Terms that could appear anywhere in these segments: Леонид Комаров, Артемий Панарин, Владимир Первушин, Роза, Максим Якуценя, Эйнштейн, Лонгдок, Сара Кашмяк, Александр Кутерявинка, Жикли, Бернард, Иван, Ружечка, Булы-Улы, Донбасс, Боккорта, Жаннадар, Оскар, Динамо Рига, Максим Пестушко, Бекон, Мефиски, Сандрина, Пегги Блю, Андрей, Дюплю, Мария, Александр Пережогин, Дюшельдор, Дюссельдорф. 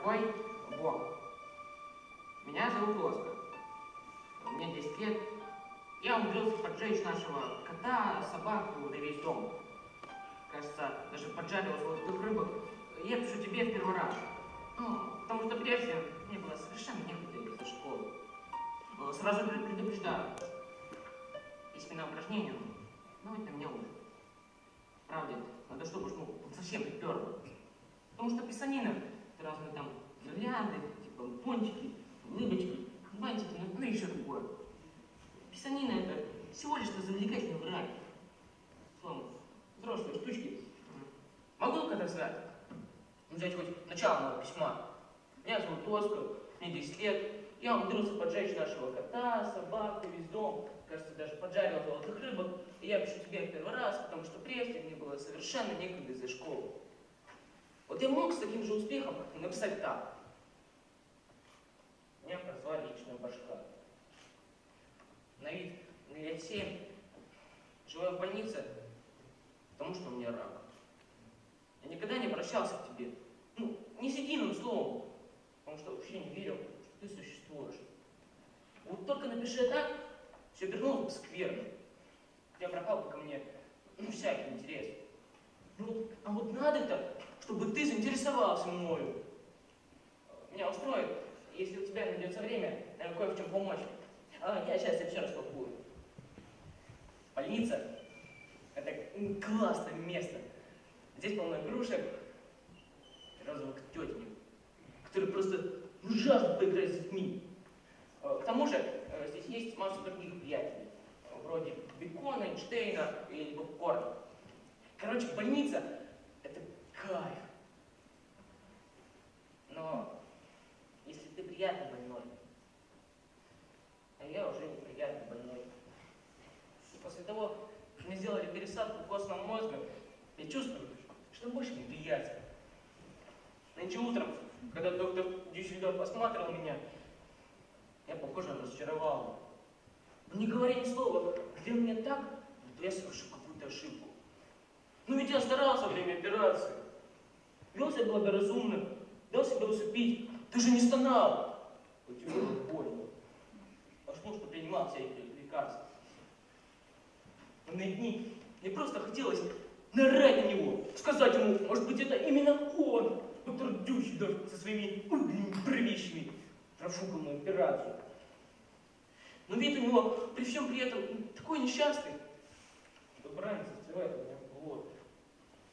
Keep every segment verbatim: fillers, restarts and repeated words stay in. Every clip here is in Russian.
такой Бог. Меня зовут Оскар. Мне десять лет. Я умудрился поджечь нашего кота, собаку, да весь дом. Кажется, даже поджарил золотых рыбок. Я пишу тебе в первый раз. Ну, потому что прежде мне было совершенно некуда идти за школу. Сразу предупреждаю. Письменное упражнение, ну, это мне уже. Правда, надо чтобы уж, ну, совсем приперло. Потому что писанина, это разные там взгляды, типа пончики, улыбочки, бантики, ну, ну и еще другое. Писанина это всего лишь развлекательный враг. Словно, взрослые штучки. Могу когда сказать? Взять хоть начало моего письма. Меня зовут Оскар, мне десять лет. Я умудрился поджечь нашего кота, собаку, весь дом. Кажется, даже поджарил золотых рыбок. И я пишу тебе в первый раз, потому что прежде мне было совершенно некогда из-за школы. Вот я мог с таким же успехом написать так. Меня прозвали личная башка. На вид лет семь. Живу я в больнице, потому что у меня рак. Я никогда не обращался к тебе. Ну, не с единым словом. Потому что вообще не верил, что ты существуешь. Вот только напиши так, все вернулось бы скверно. Я пропал бы ко мне, ну, всякий интерес. Ну, вот, а вот надо-то, чтобы ты заинтересовался мною. Меня устроит, если у тебя найдется время, наверное, кое в чем помочь. А, я сейчас тебе все распакую. Больница – это классное место. Здесь полно игрушек и розовых тетенек, которые просто ужасно поиграют с детьми. К тому же здесь есть масса других приятелей, вроде Бекона, Эйнштейна или Боккорта. Короче, больница – это кайф. Но если ты приятно больной, а я уже неприятно больной. И после того, как мне сделали пересадку костного мозга, я чувствую, что больше не приятен. Нынче утром, когда доктор Дюшельдор посмотрел меня, я, похоже, разочаровал. Не говоря ни слова, где мне так, то я совершил какую-то ошибку. Ну ведь я старался во время операции. Вел себя благоразумно, дал себя усыпить. Ты же не стонал. Почему я больно? Пошло, что принимал всякие лекарства. Но на дни мне просто хотелось нарать на него, сказать ему, может быть, это именно он, доктор Дюшельдор, со своими угольными бровищами, профукал мою операцию. Но вид у него при всем при этом такой несчастный, что бранец застывает у меня в голове.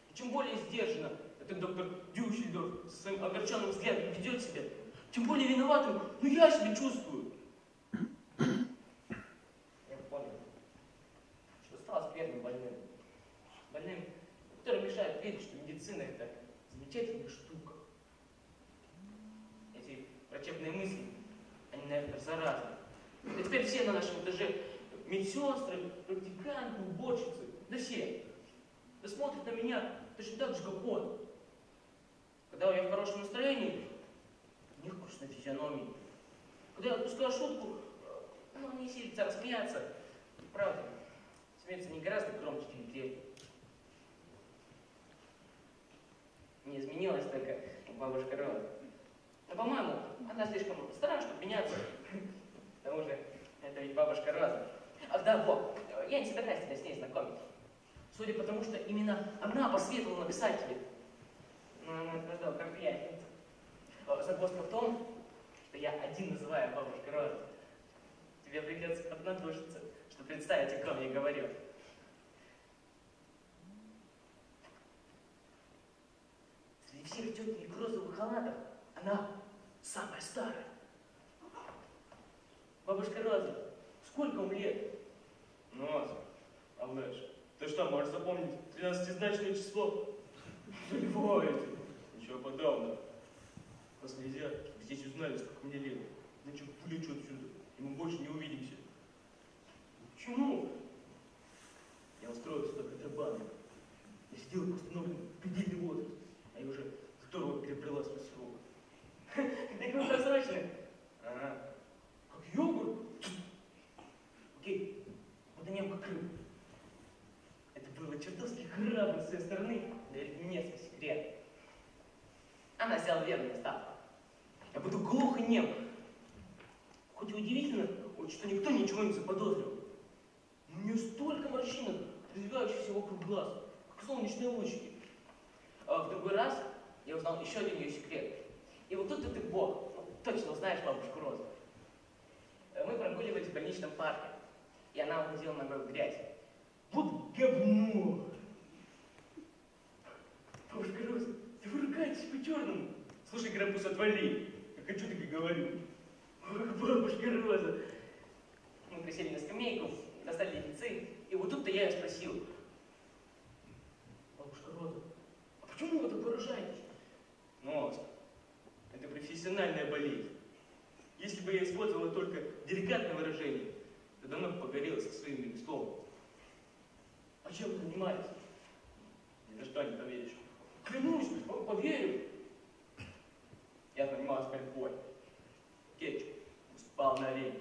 И чем более сдержанно этот доктор Дюшельдор со своим огорченным взглядом ведет себя, тем более виноватым, ну я себя чувствую. Я понял, что стал скверным больным. Больным, который мешает верить, что медицина – это замечательная штука. Эти врачебные мысли, они, наверное, заразны. И теперь все на нашем этаже – медсестры, практиканты, уборщицы, да все. Да смотрят на меня точно так же, как он. Когда я в хорошем настроении, у них грустная физиономия. Когда я отпускаю шутку, ну, они силятся рассмеяться. Правда, смеются не гораздо громче, чем прежде. Не изменилась только бабушка Роза. Но, по-моему, она слишком стара, чтобы меняться. К тому же, это ведь бабушка Роза. А да, вот, я не собираюсь тебя с ней знакомить. Судя по тому, что именно она посоветовала написать тебе. Но она утверждала, как я. Загвоздка в том, что я один называю бабушкой Розой. Тебе придется поднадушиться, что представить, о ком я говорю. Среди всех тетенек в розовых халатах она самая старая. Бабушка Роза, сколько вам лет? Ну, Алеш, ты что, можешь запомнить тринадцатизначное число? Вы говорите? Ничего подобного. Раз нельзя, здесь узнали, сколько мне лет. Иначе вылечу отсюда, и мы больше не увидимся. Почему? Я устроил сюда контрабанду. Я сидел и постановлен предельный возраст, а я уже здорово перебрела свой срок. Так вы просрочены? Ага. Йогурт? Окей, вот они как рыбы. Это было чертовски храбро с ее стороны, да ведь мне свой секрет. Она села верную ставку. Я буду глух и нем. Хоть и удивительно, что никто ничего не заподозрил. Но у нее столько морщинок, развивающихся вокруг глаз, как солнечные лучики. А в другой раз я узнал еще один ее секрет. И вот тут ты бог, ну, точно знаешь бабушку Розу. Мы прогуливались в больничном парке, и она увидела ногой в грязь. Вот говно! Бабушка Роза, ты выругаетесь по-черному. Слушай, Грабус, отвали. Я хочу, так и говорю. Ох, бабушка Роза. Мы присели на скамейку, достали леденцы, и вот тут-то я ее спросил. Бабушка Роза, а почему вы так выражаетесь? Ну, Оскар, это профессиональная болезнь. Если бы я использовала только деликатное выражение, то давно бы погорелась со своим ремеслом. А чем вы занимаетесь? Ни за что не поверишь. Клянусь, поверю. Я занималась пальбой. Кетчуп выступал на арене.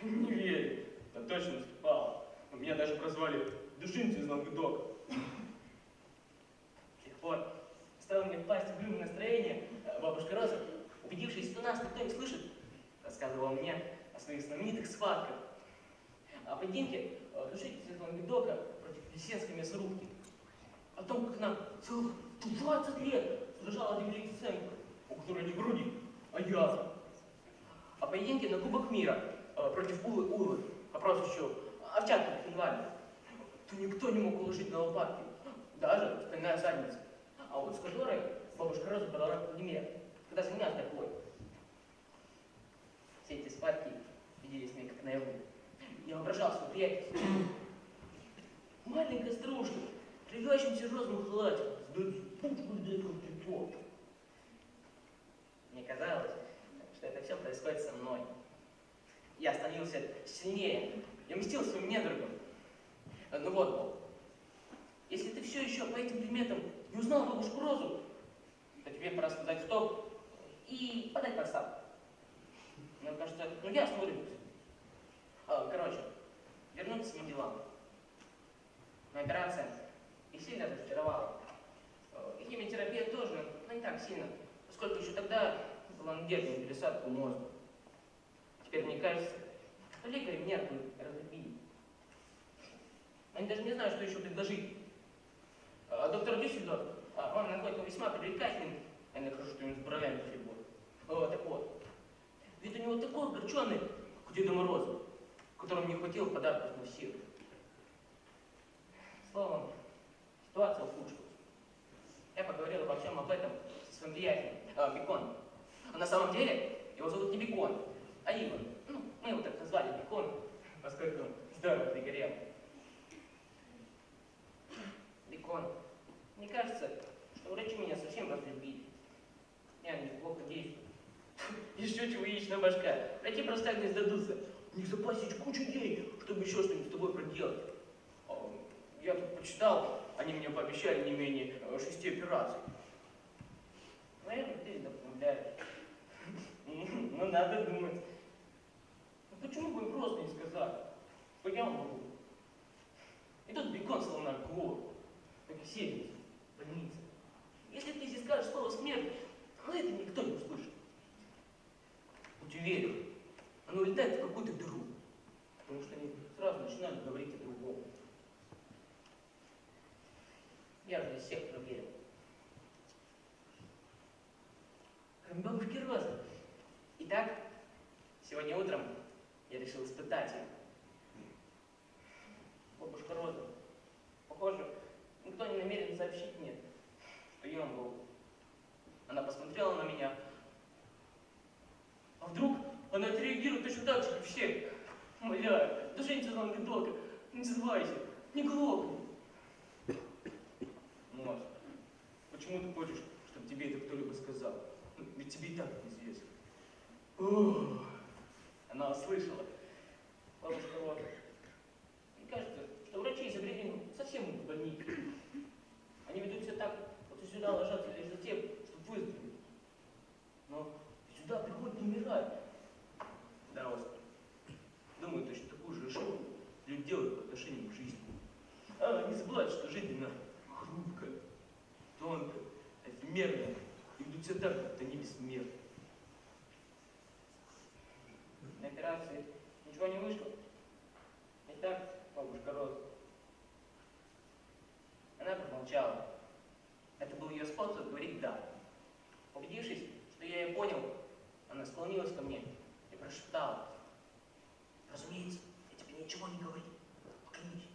Не верю, но точно выступал. Но меня даже прозвали душинцы из Лонгдока. С тех пор стало мне впасть в глюмное настроение. Бабушка Роза, убедившись, что нас никто не слышит, рассказывала мне о своих знаменитых схватках. О поединке душителей из Лонгдока против весенской мясорубки. О том, как нам целых двадцать лет сражал один великий сценник, у которой не груди, а язва. О поединке на Кубок мира против Булы-Улы, по прозвищу Овчатка Финвальда, то никто не мог уложить на лопатки, даже стальная задница. А вот с которой бабушка Роза подала на Владимира, когда занялась такой. Все эти схватки виделись мне как наяву. Я воображал свою приятельницу. Маленькая старушка, прививающимся розовым халатом, сдает пучку и дает контрипор. Мне казалось, что это все происходит со мной. Я становился сильнее, я мстил своим недругам. Ну вот, Бог, если ты все еще по этим приметам не узнал бабушку Розу, то тебе пора сказать стоп и подать в отставку. Мне кажется, ну я смотрюсь. А, короче, вернуться к своим делам. Но операция их сильно разочаровала. И химиотерапия тоже, но не так сильно, поскольку еще тогда была надежда на пересадку мозга. Теперь мне кажется, что лекарь меня разлюбили. Они даже не знают, что еще предложить. А доктор Дюшельдор, он находит его весьма привлекательным, а я нахожу, что у него с бровями фигур. Вот, так вот. Ведь у него такой огорченный, как у Деда Мороза, которому не хватило подарков на всех. Словом, ситуация ухудшилась. Я поговорил обо всем об этом со своим приятелем, э, Беконом. А на самом деле его зовут не Бекон, а Иван. Ну, мы его так назвали Бекон, поскольку он здорово пригорел. Бекон, мне кажется, что врачи меня совсем разлюбили. Я неплохо действую. Еще чего яичная башка. Врачи просто так не сдадутся. У них запасить кучу денег, чтобы еще что-нибудь с тобой проделать. Я тут почитал, они мне пообещали не менее шести операций. Наверное, ты вдохновляешь. Ну, надо думать. Ну, почему бы им просто не сказать? Понял, могу. И тут Бекон словно голову. Как и все здесь, в больнице. Если ты здесь скажешь слово «смерть», то это никто не услышит. Будь уверен, оно улетает в какую-то дыру, потому что они сразу начинают говорить о другом. Я же из всех проверил. Кроме бабушки Розы. Итак, сегодня утром я решил испытать ее. Бабушка Роза, похоже, никто не намерен сообщить мне, что я был. Она посмотрела на меня. А вдруг она отреагирует точно так же, как все? Моя, даже не сказала мне долго. Не сдавайся, не глупи. Ну, почему ты хочешь, чтобы тебе это кто-либо сказал? Ведь тебе и так известно. О, она услышала. Бабушка Роза, мне кажется, что врачи изобрели совсем в больнице. Они ведут себя так, вот сюда ложатся лишь за тем, чтобы выздороветь. Но сюда приходят и умирают. Да, Оскар. Думаю, точно такую же ошибку люди делают по отношению к жизни. А, не забывают, что жизнь она хрупкая, тонкая, эфемерная. И ведут себя так, будто они бессмертны. на операции ничего не вышло? Ведь так, бабушка Роза? Она промолчала. Это был ее способ говорить «да». Убедившись, что я ее понял, она склонилась ко мне и прошептала. «Разумеется, я тебе ничего не говорю. Поклянись».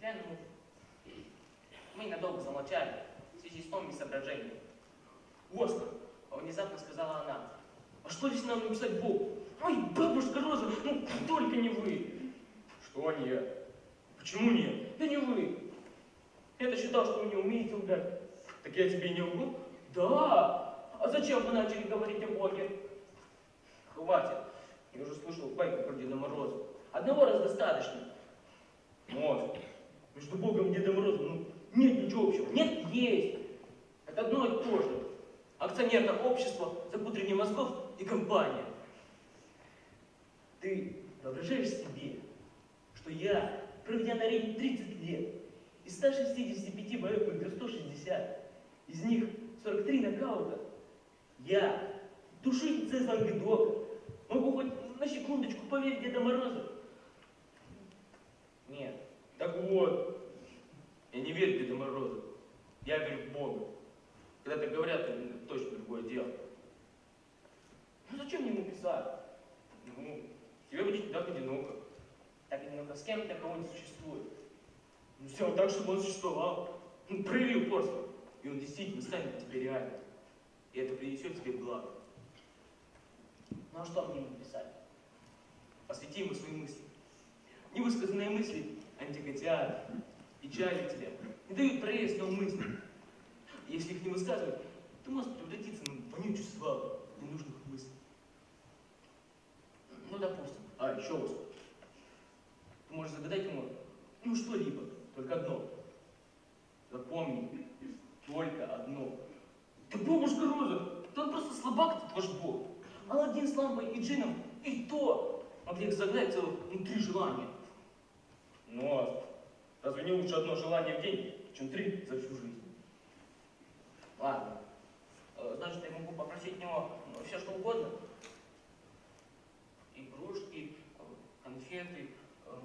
Прямо мы надолго замолчали в связи с томными соображениями. «Оскар!» — внезапно сказала она. «А что здесь надо написать Богу? Ой, бабушка Роза, ну только не вы!» «Что не я? Почему не? Да не вы! Я-то считал, что вы не умеете лгать». «Так я тебе не лгу?» «Да! А зачем вы начали говорить о Боге?» «Хватит! Я уже слышал байку про Деда Мороза. Одного раза достаточно». «Может, между Богом и Дедом Морозом ну, нет ничего общего». «Нет, есть! Это одно и то же. Акционерное общество, запудрение мозгов и компания. Ты воображаешь себе, что я, проведя на арене тридцать лет, из ста шестидесяти пяти боев выиграл сто шестьдесят, из них сорок три нокаута, я, душитель Цезаря Лонгдока, могу хоть на секундочку поверить Деду Морозу?» «Нет». «Так вот, я не верю Деду Морозу, я верю в Бога. Когда так говорят, это точно другое дело». «Ну зачем мне ему писать?» «Ну, тебе будет так одиноко». «Так одиноко с кем-то, кого не существует». «Ну сделал так, чтобы он существовал. Ну, прояви упорство, и он действительно станет тебе реальным. И это принесет тебе благо». «Ну а что мне ему писать?» «Посвяти ему свои мысли. Невысказанные мысли антикотианы, печалят тебя, не дают проезд на мысли. Если их не высказывать, то может превратиться на вонючую свалку ненужных мыслей». «Ну, допустим. А, еще раз. Ты можешь загадать ему, ну, что-либо, только одно. Запомни, только одно». «Да бабушка Роза, да он просто слабак, этот ваш Бог. Аладдин с лампой и джином, и то могли их загадать целых три желания». «Ну, а разве не лучше одно желание в день, чем три за всю жизнь?» «Ладно. Значит, я могу попросить у него все, что угодно. Игрушки, конфеты,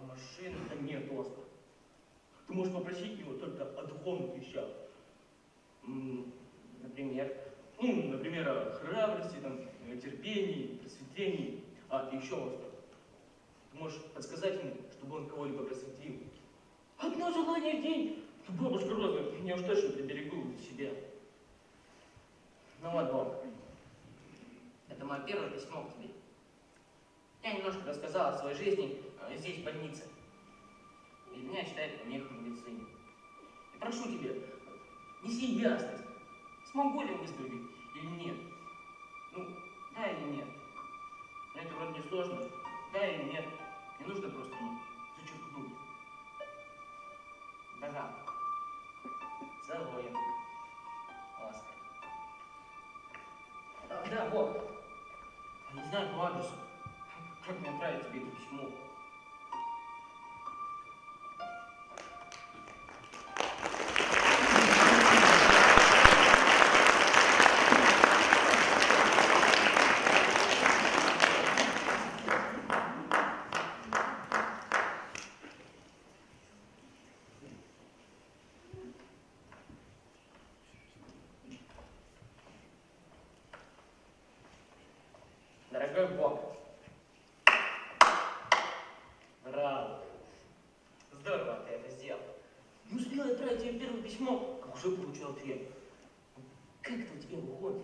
машины». «Да нет, Оскар. Ты можешь попросить его только о духовных вещах. Например, ну, например, о храбрости, там, терпении, просветлении. А, и еще, Оскар, ты можешь подсказать ему, чтобы он кого-либо просветил». «Одно желание в день? Да бабушка Роза, я уж точно приберегу для себя». «Ну вот, Бог, это мое первое письмо к тебе. Я немножко рассказал о своей жизни здесь, в больнице. И меня считают помех в медицине. И прошу тебя, неси ясность, смогу ли я выздороветь или нет. Ну, да или нет. Это вроде не сложно. Да или нет. Не нужно просто зачеркнуть. Дага. Целуем. Оскар». А, да, вот. Не знаю по адресу, как мне отправить тебе это письмо. «Дорогой Бог». «Браво! Здорово ты это сделал. Не успел отправить тебе первое письмо, как уже получил ответ. Как это у тебя выходит?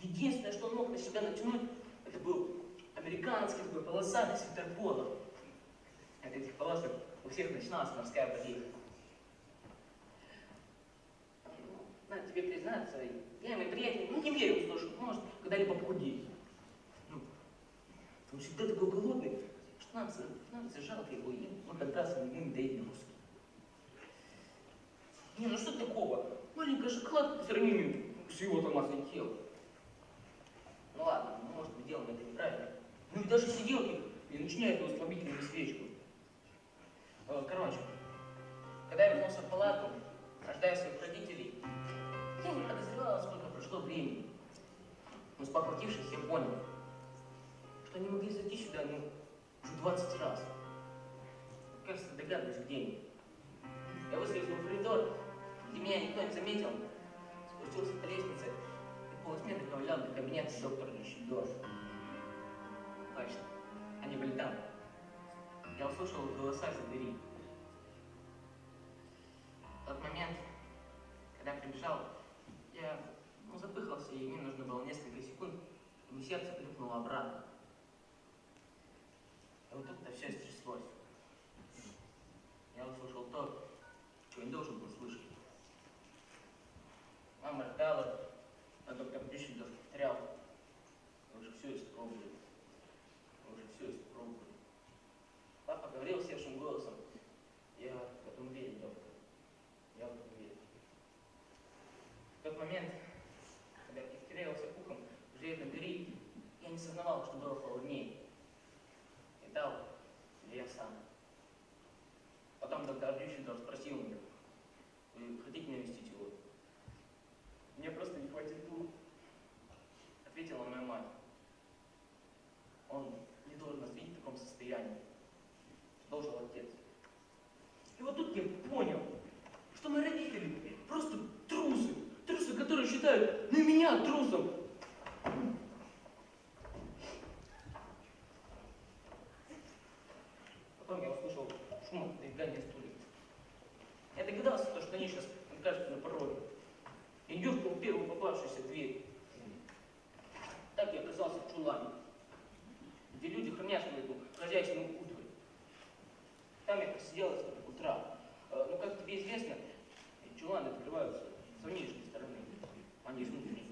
Единственное, что он мог на себя натянуть, это был американский такой полосатый свитер поло. От этих полосок у всех начиналась морская болезнь. Надо тебе признаться, я ему приятнее, ну не верю в то, что может когда-либо похудеть. Он всегда такой голодный, что нам, нам жалко его, и он отдался ему не доедет мозг. Не, ну что такого? Маленькая шоколадка по сравнению с его томатным телом. Ну ладно, ну, может быть, делаем это неправильно. Ну и даже сиделки не начинают его слабительную свечку. Короче, когда я вернулся в палатку, рождая своих родителей, я не подозревал, сколько прошло времени. Но спохватившись, я понял, что они могли зайти сюда, ну, уже двадцать раз. Кажется, догадываюсь, где они. Я выскользнул в коридор, где меня никто не заметил, спустился по лестнице и полусмерно ковылял до кабинета доктора Дюшельдора. Точно, они были там. Я услышал голоса за дверью. В тот момент, когда прибежал, я ну, запыхался, и мне нужно было несколько секунд, и сердце клюкнуло обратно. И вот тут-то все стряслось. Я услышал то, чего не должен был слышать. Мама рыдала, а доктор Дюшельдор повторял. Вы уже все испробовали. Вы уже все испробовали. Папа говорил севшим голосом. Я в этом верю, доктор. Я в этом верю. В тот момент, когда я повторялся ухом в железной двери, я не сознавал, что было холоднее. Дал, или я сам. Потом доктор Дюшельдор спросил меня, вы хотите навестить его? Мне просто не хватит дух. Ответила моя мать. Он не должен нас видеть в таком состоянии. Должен отец. И вот тут я понял, что мои родители просто трусы. Трусы, которые считают на меня трусом. Потом я услышал шум двигания стульев. Я догадался, что они сейчас окажутся на пороге. И дёрнул первую попавшуюся дверь. Так я оказался в чулане, где люди хранят эту хозяйственную утварь. Там я просидел до утра. Но, как тебе известно, чуланы открываются с внешней стороны, а не с внутренней.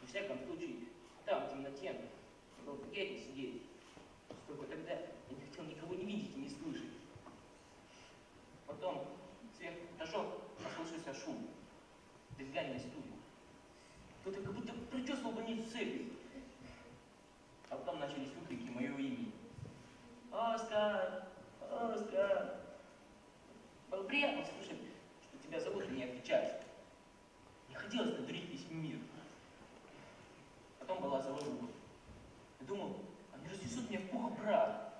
Во всяком случае, там, в темноте, было приятнее сидеть. Только тогда я не хотел никого не видеть и не слышать. Потом сверху этажом послышался шум. Двигание стулья. Кто-то как будто причесывал больницу цепью. А потом начались выкрики моего имени. Оскар! Оскар! Было приятно слышать, что тебя зовут и не отвечаешь. Не хотелось надурить весь мир. Потом была заложена. Я думал, они разнесут меня в пух и прах.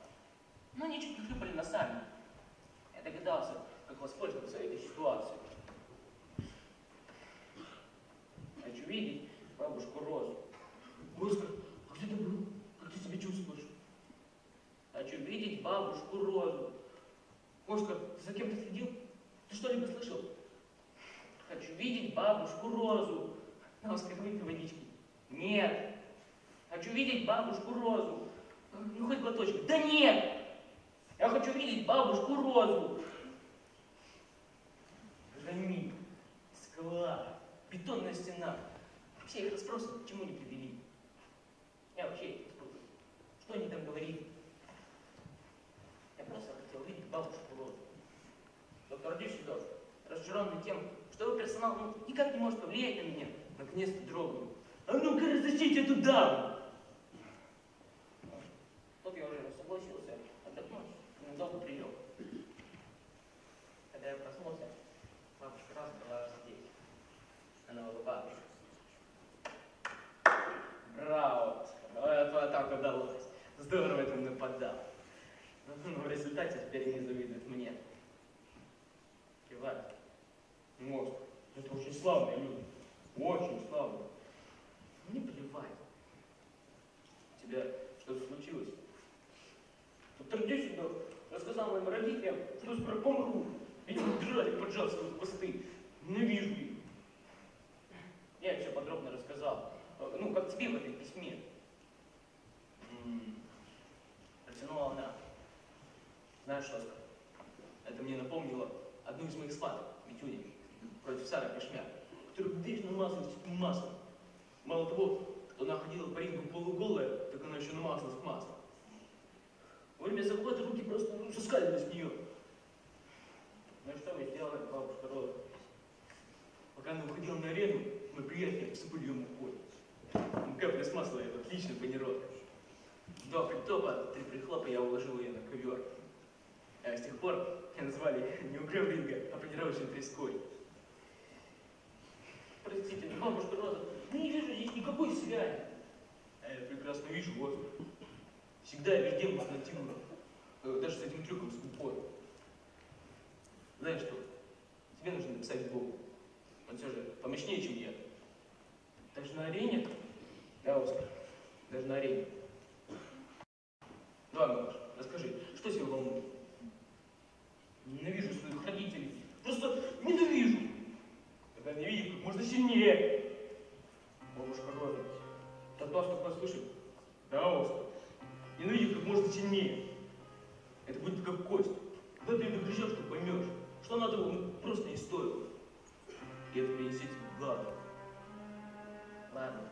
Но они чуть не хлюпали носами. Я догадался, как воспользоваться этой ситуацией. Хочу видеть бабушку Розу. Оскар, а где ты был? Как ты себя чувствуешь? Хочу видеть бабушку Розу. Оскар, ты за кем-то следил? Ты что-либо слышал? Хочу видеть бабушку Розу. На Оскар, выпей водички. Нет. Хочу видеть бабушку Розу. Ну, хоть глоточек. Да нет! Я хочу видеть бабушку Розу. Громит, скала, бетонная стена. Все их расспросы к чему не привели. Я вообще их не спрашиваю. Что они там говорили? Я просто хотел видеть бабушку Розу. Доктор Дюшельдор, разочарованный тем, что его персонал ну, никак не может повлиять на меня, наконец-то дрогнул. А ну-ка разрешите эту даму! Тут я уже согласился отдохнуть и надолго прилег. Когда я проснулся, бабушка раз была здесь. Она улыбалась. Браво! Эта атака удалась. Здорово это нападал. Но в результате теперь не завидует мне. Кивает. Мозг. Это очень славные люди. Очень славные. Не плевать. У тебя что-то случилось? Доктор Дюссельдорф рассказал моим родителям, что скоро помру. Они удрали, поджав свои хвосты. Ненавижу их. Я все подробно рассказал. Ну, как тебе в этой письме. Протянула она. Знаешь, Оскар, это мне напомнило одну из моих схваток, Митюня, против Сары Кашмяк, которую дышит на масло и маслом. Мало того, что она ходила по рингу полуголая, так она еще намазалась в масло. Во время захвата руки просто ну, соскальзывали с нее. Ну и что мы сделали, бабушка Роза? Пока она уходила на арену, мы приятели всыпали ее мукой. Ну, капля с масла это отличная панировка. Два притопа, три прихлопа я уложил ее на ковер. А с тех пор меня назвали не угрём ринга, а панировочной треской. Простите, бабушка Роза, я не вижу здесь никакой связи. А я прекрасно вижу, вот. Всегда я везде музнативно. Даже с этим трюком скупой. Знаешь что, тебе нужно написать Богу. Он все же помощнее, чем я. Даже на арене? Да, Оскар, даже на арене. Давай, малыш, расскажи, что тебя волнует? Ненавижу своих родителей. Просто ненавижу. Когда не видит, как можно сильнее. Бабушка Роза, тогда столько слышит. Да, Оскар. Ненавидит как можно сильнее. Это будет как кость. Когда ты ее прижешь, ты поймешь, что она того ну, просто не стоила. И это принесет тебе благо. Ладно.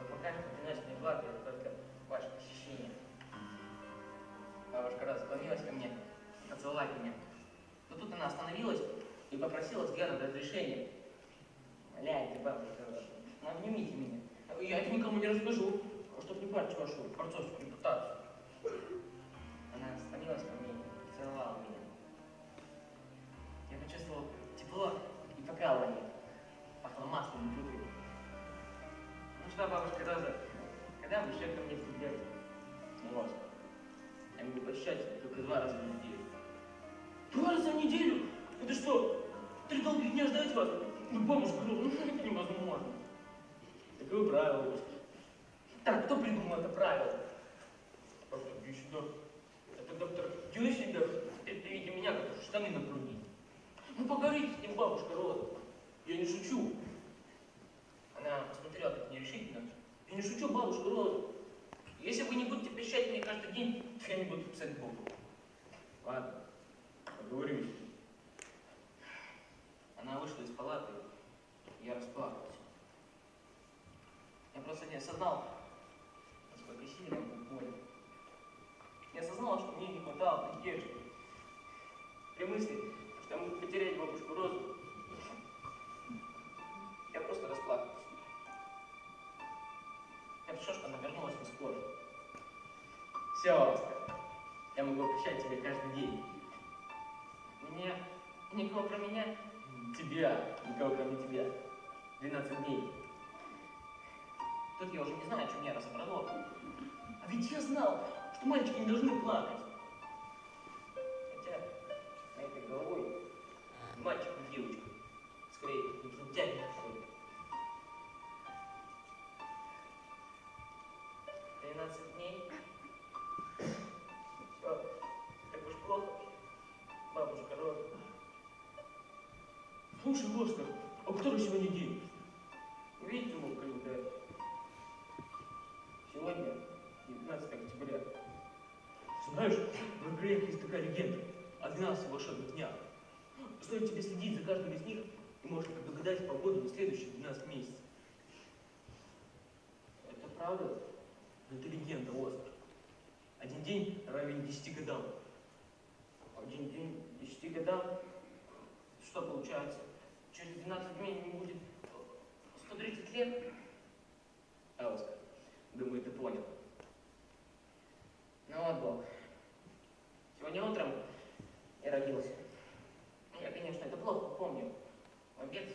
Но пока что приносит мне благо, это только ваше посещение. Бабушка Роза склонилась ко мне, поцеловать меня. Но тут она остановилась и попросила взгляда на разрешение. Валяйте, бабушка Роза. Ну, обнимите меня. Я это никому не расскажу, чтобы не портить вашу борцовскую репутацию. Она склонилась ко мне и целовала меня. Я почувствовал тепло и покалывание. Пахло маслом и плювой. Ну что, бабушка Роза, когда вы еще ко мне придете? Ну, Роза, я могу посещать только два раза в неделю. Два раза в неделю? Это что, три долгих дня ждать вас? Ну, бабушка Роза, ну это невозможно. Такое правило. Так, кто придумал это правило? Доктор Дюшельдорф. Это доктор Дюшельдорф. Теперь ты видите меня, как штаны напрудить. Ну поговорите с ним, бабушка Роза. Я не шучу. Она посмотрела так нерешительно. Я не шучу, бабушка Роза. Если вы не будете пищать мне каждый день, то я не буду писать Богу. Ладно, поговорим. Она вышла из палаты, и я расплакался. Я просто не осознал, насколько сильно я был болен. Я осознал, что мне не хватало надежды. При мысли, что я могу потерять бабушку Розу, я просто расплакался. Я пришел, что она вернулась на скорую. Все, Оскар, я могу прощать тебя каждый день. Меня, никого про меня, тебя, никого кроме тебя. двенадцать дней. Тут я уже не знаю, чем я разобрало. А ведь я знал, что мальчики не должны плакать. Хотя, на этой головой мальчик и девочка. Скорее, не тянет что-то. тринадцать дней. Все, так уж плохо. Бабушка Роза. Слушай, Оскар, а который сегодня день? Видите его в календаре? Сегодня девятнадцатое октября. Знаешь, в Греке есть такая легенда о двенадцати волшебных днях. Стоит тебе следить за каждым из них, и можно предугадать погоду на следующие двенадцать месяцев. Это правда? Это легенда, Оскар. Один день равен десяти годам. Один день десяти годам? Что получается? Через двенадцать дней не будет сто тридцать лет? А, Оскар, думаю, ты понял. Ну вот, Бог. Сегодня утром я родился. Я, конечно, это плохо помню. В обед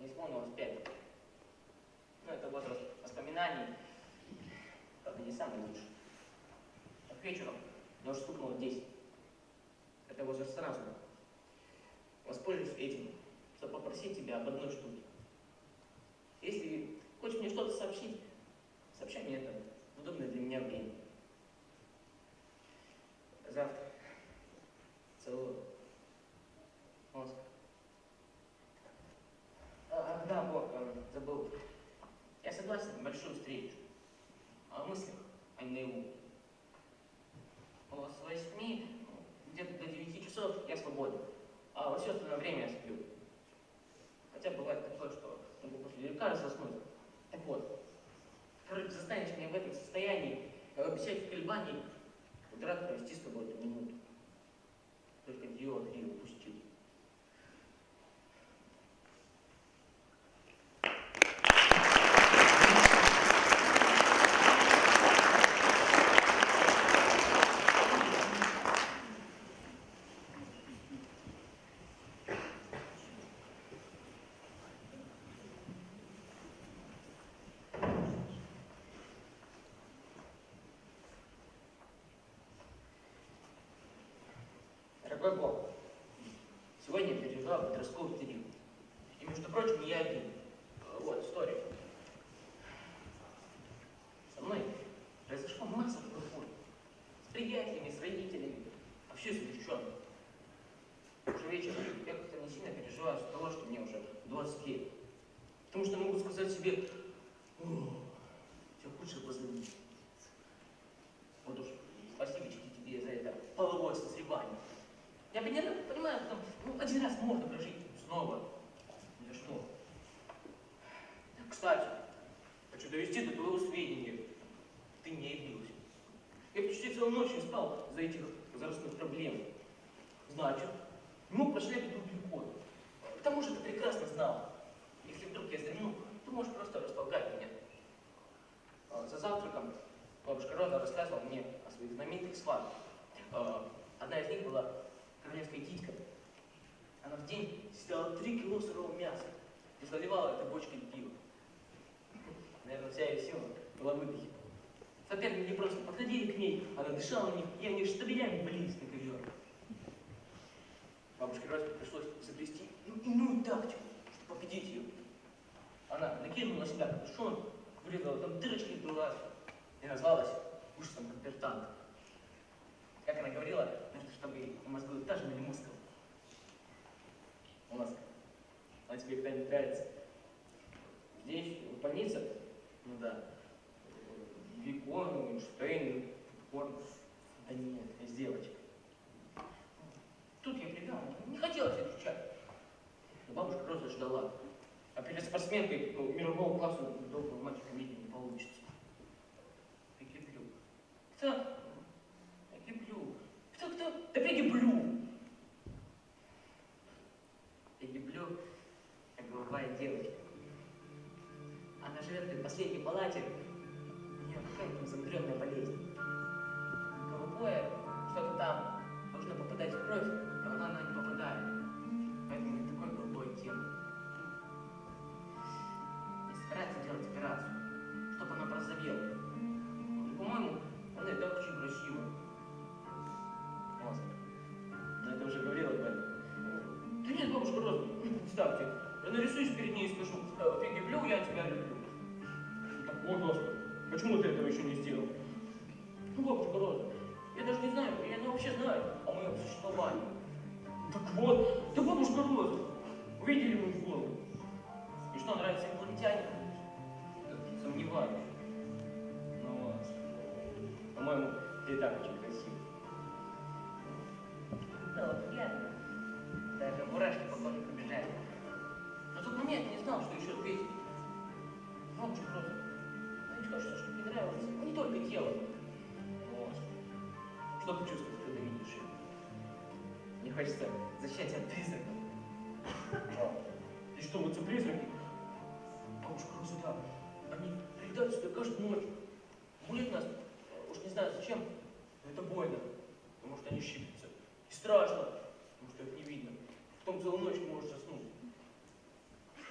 не исполнилось пять. Ну, это возраст воспоминаний. Правда, не самый лучший. А к вечеру мне уже стукнуло десять. Это возраст сразу. Воспользуюсь этим, чтобы попросить тебя об одной штуке. Если хочешь мне что-то сообщить, сообщай мне это в удобное для меня время. Завтра. Целую. Оскар. А, да, Бог, забыл. Я согласен на большую встречу. О мыслях, а не на его. С восьми, где-то до девяти часов я свободен. А во все остальное время я сплю. Хотя бывает такое, что могу после лекарства заснуть. Так вот. Короче, застанешь меня в этом состоянии, обещать в колебании, утрат провести с тобой эту минуту. Только Дио Андрея упустил. Бог. Сегодня я пережила подростковый период. И, между прочим, я один. Вот, история. Со мной произошла масса плохой. С приятелями, с родителями, вообще с девчонками. Уже вечером я как-то не сильно переживаю из-за того, что мне уже двадцать лет. Потому что могу сказать себе, о, все худшее позади. Вот уж, спасибочки тебе за это половое созревание. Я понимаю, что там, ну, один раз можно прожить снова. Или что? Кстати, хочу довести до твоего сведения. Ты не явился. Я почти целую ночь не спал за этих возрастных проблем. Значит, не мог прошлепить другим ходом. К тому же ты прекрасно знал. Если вдруг я сдремну, ты можешь просто растолкать меня. За завтраком бабушка Роза рассказывала мне о своих знаменитых свадьбах. Одна из них была королевская титька. Она в день съедала три кило сырого мяса и заливала это бочкой пива. Наверное, вся ее сила была выпить. Соперники просто подходили к ней, она дышала в них, и они штабелями близко на ковер. Бабушке Розе пришлось изобрести ну, иную тактику, чтобы победить ее. Она накинула на себя капюшон, вырезала там дырочки в глаз и назвалась ужасом конвертанта. Как она говорила, чтобы мозговой этаж были мускулы. У нас. А тебе когда-нибудь нравится? Здесь, в больнице? Ну да. Бекон, Эйнштейн, Боккорта. Да нет, из девочек. Тут я прибегал, не хотелось отвечать. Но бабушка Роза ждала. А перед спортсменкой ну, мирового класса долгого мальчика медленно не получится. Пегги Блю. Кто? Кто-кто? Да Пегги Блю! Пегги Блю — это голубая девочка. Она жертвует последней палате. У нее какая-то замудренная болезнь. Голубое, что-то там, должно попадать в кровь, но она не попадает. Поэтому это такое голубое тело. И собирается делать операцию, чтобы она прозовела. И, по-моему, она и так очень красивая. Но это уже говорила об этом. Да нет, бабушка Роза, представьте, я нарисуюсь перед ней и скажу, Пегги Блю, я тебя люблю. Так вот, Роза, почему ты этого еще не сделал? Ну, бабушка Роза, я даже не знаю, я не вообще знаю о моем существовании. Так вот, да бабушка Роза, увидели мы в голову. И что, нравится инопланетянин? Сомневаюсь. Ну, по-моему, ты и так очень красивый. Чтобы чувствовать, когда видишь ее. Мне хочется защищать от призраков. И что, вот эти призраки? Бабушка Роза, да. Они прилетают сюда каждую ночь. Будет нас, уж не знаю зачем, но это больно. Потому что они щиплются. И страшно, потому что их не видно. Потом целую ночь не можешь заснуть.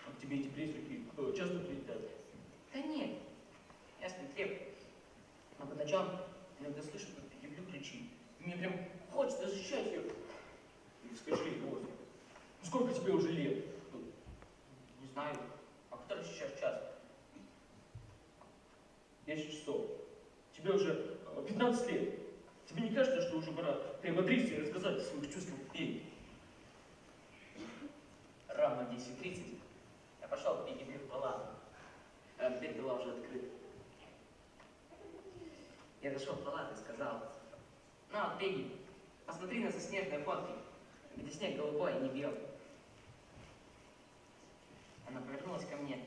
А к тебе эти призраки часто прилетают? Да нет. Я смотрел. А по ночам иногда слышу, как Пегги Блю кричит. И мне прям хочется защищать ее. И скажи, Роза, ну сколько тебе уже лет? Не знаю. А который сейчас час? десять часов. Тебе уже пятнадцать лет. Тебе не кажется, что уже пора приободриться и рассказать о своих чувствах Пегги? Равно десять тридцать я пошел к Пегги Блю в палату. А дверь была уже открыта. Я зашел в палату и сказал: «Ну, Пегги, посмотри на заснеженные фотки, где снег голубой и не белый». Она повернулась ко мне.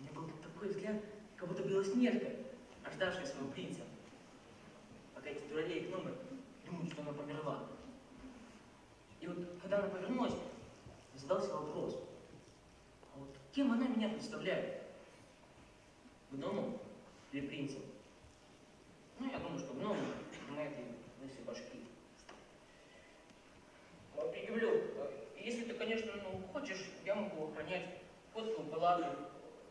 У меня был такой взгляд, как будто белоснежка, ожидавшая своего принца. Пока эти дуралей и гномы думают, что она померла. И вот, когда она повернулась, задался вопрос: а вот кем она меня представляет? Гномом или принцем? Ну, я думаю, что гномы понимают ее лысые башки. Пегги Блю, если ты, конечно, ну, хочешь, я могу охранять фотку палаты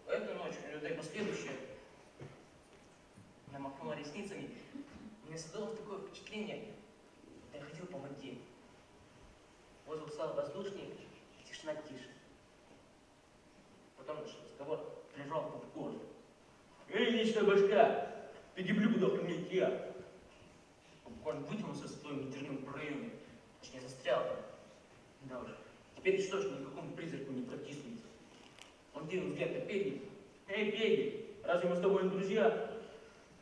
эту ночь, или дай последующее. Она махнула ресницами. Мне создалось такое впечатление, я ходил по воде. Воздух стал воздушнее, тишина тише. Потом наш разговор прижал под кожу. Эй, личная башка! Пегги Блю буду охранять я. Буквально вытянулся в своем ядерном проеме. Точнее, застрял там. Да уж. Теперь что ж, никакому призраку не протиснется. Он делал взгляд на Пегги. Эй, Пегги, разве мы с тобой не друзья?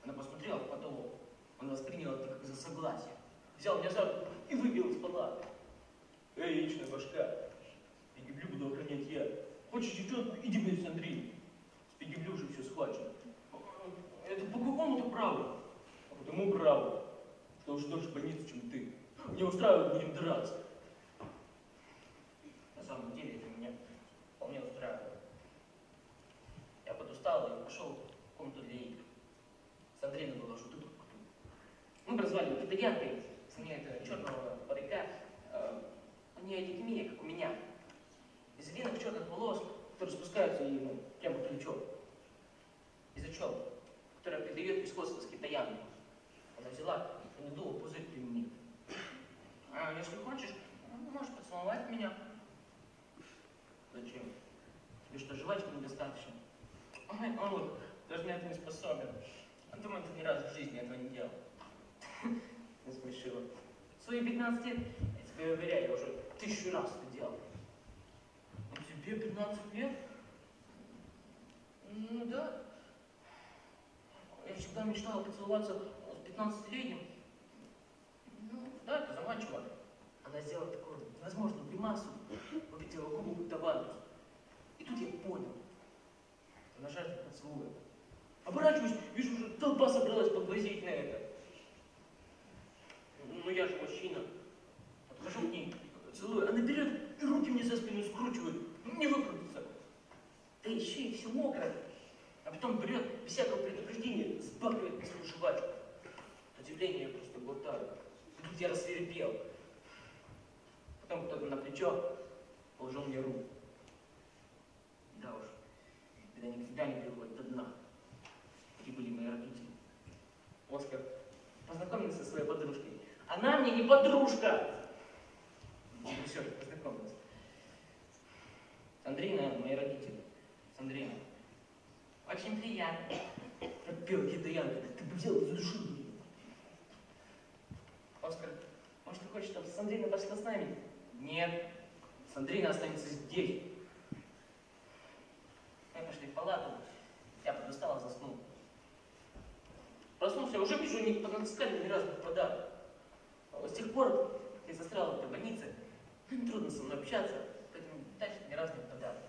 Она посмотрела в потолок. Он воспринял это как за согласие. Взял меня за руку и выбил из палаты. Эй, личная башка. Пегги Блю буду охранять я. Хочешь девчонку, иди мне с Андреем. С Пегги Блю уже все схвачено. Это по какому-то праву? А по тому праву, что уж дольше в больнице, чем ты. Не устраивает, будем драться. На самом деле это меня вполне устраивает. Я подустал и пошел в комнату для игр. Сандрина была жутко. Мы прозвали вегетарианкой, с ней это черного парика. У нее дикемия, как у меня. Из длинных черных волос, которые спускаются ей ну, прямо к плечу. Из-за чего? Которая придает исходство с китаянами. Она взяла и надула пузырь при мне. А если хочешь, можешь поцеловать меня. Зачем? Тебе что, жвачки недостаточно? Ой, он вот, даже на это не способен. А думаю, ты ни разу в жизни этого не делал. Я смешила. В свои пятнадцать лет, я тебе уверяю, я уже тысячу раз это делал. А тебе пятнадцать лет? Ну да. Я всегда мечтала поцеловаться с пятнадцатилетним. Ну, да, это заманчиво. Она сделала такую невозможную гримасу, выпятила губу, будто ванну. И тут я понял. Она жаждет поцелуя. Оборачиваюсь, вижу, уже толпа собралась поглазеть на это. Ну я же мужчина. Подхожу к ней, целую. Она берет и руки мне за спину скручивает. Не выкрутится. Да еще и все мокрое. А потом берет, без всякого предупреждения, сбахивает на свою жвачку. От удивления я просто глотаю. И тут я рассверепел. Потом кто-то на плечо положил мне руку. Да уж, беда никогда не переходит до дна. Такие были мои родители. Оскар познакомился со своей подружкой. Она мне не подружка! Ну все же, познакомилась. Сандрина, мои родители. Сандрина. Очень приятно. Как пел китаянка, ты бы взял за душу. Оскар, может ты хочешь, чтобы Сандрина пошла с нами? Нет. Сандрина останется здесь. Мы пошли в палату. Я подустал и заснул. Проснулся, уже вижу, они поднаскали ни разу попадали. А с тех пор, как я застрял в этой больнице, им трудно со мной общаться, поэтому дальше ни разу не попадали.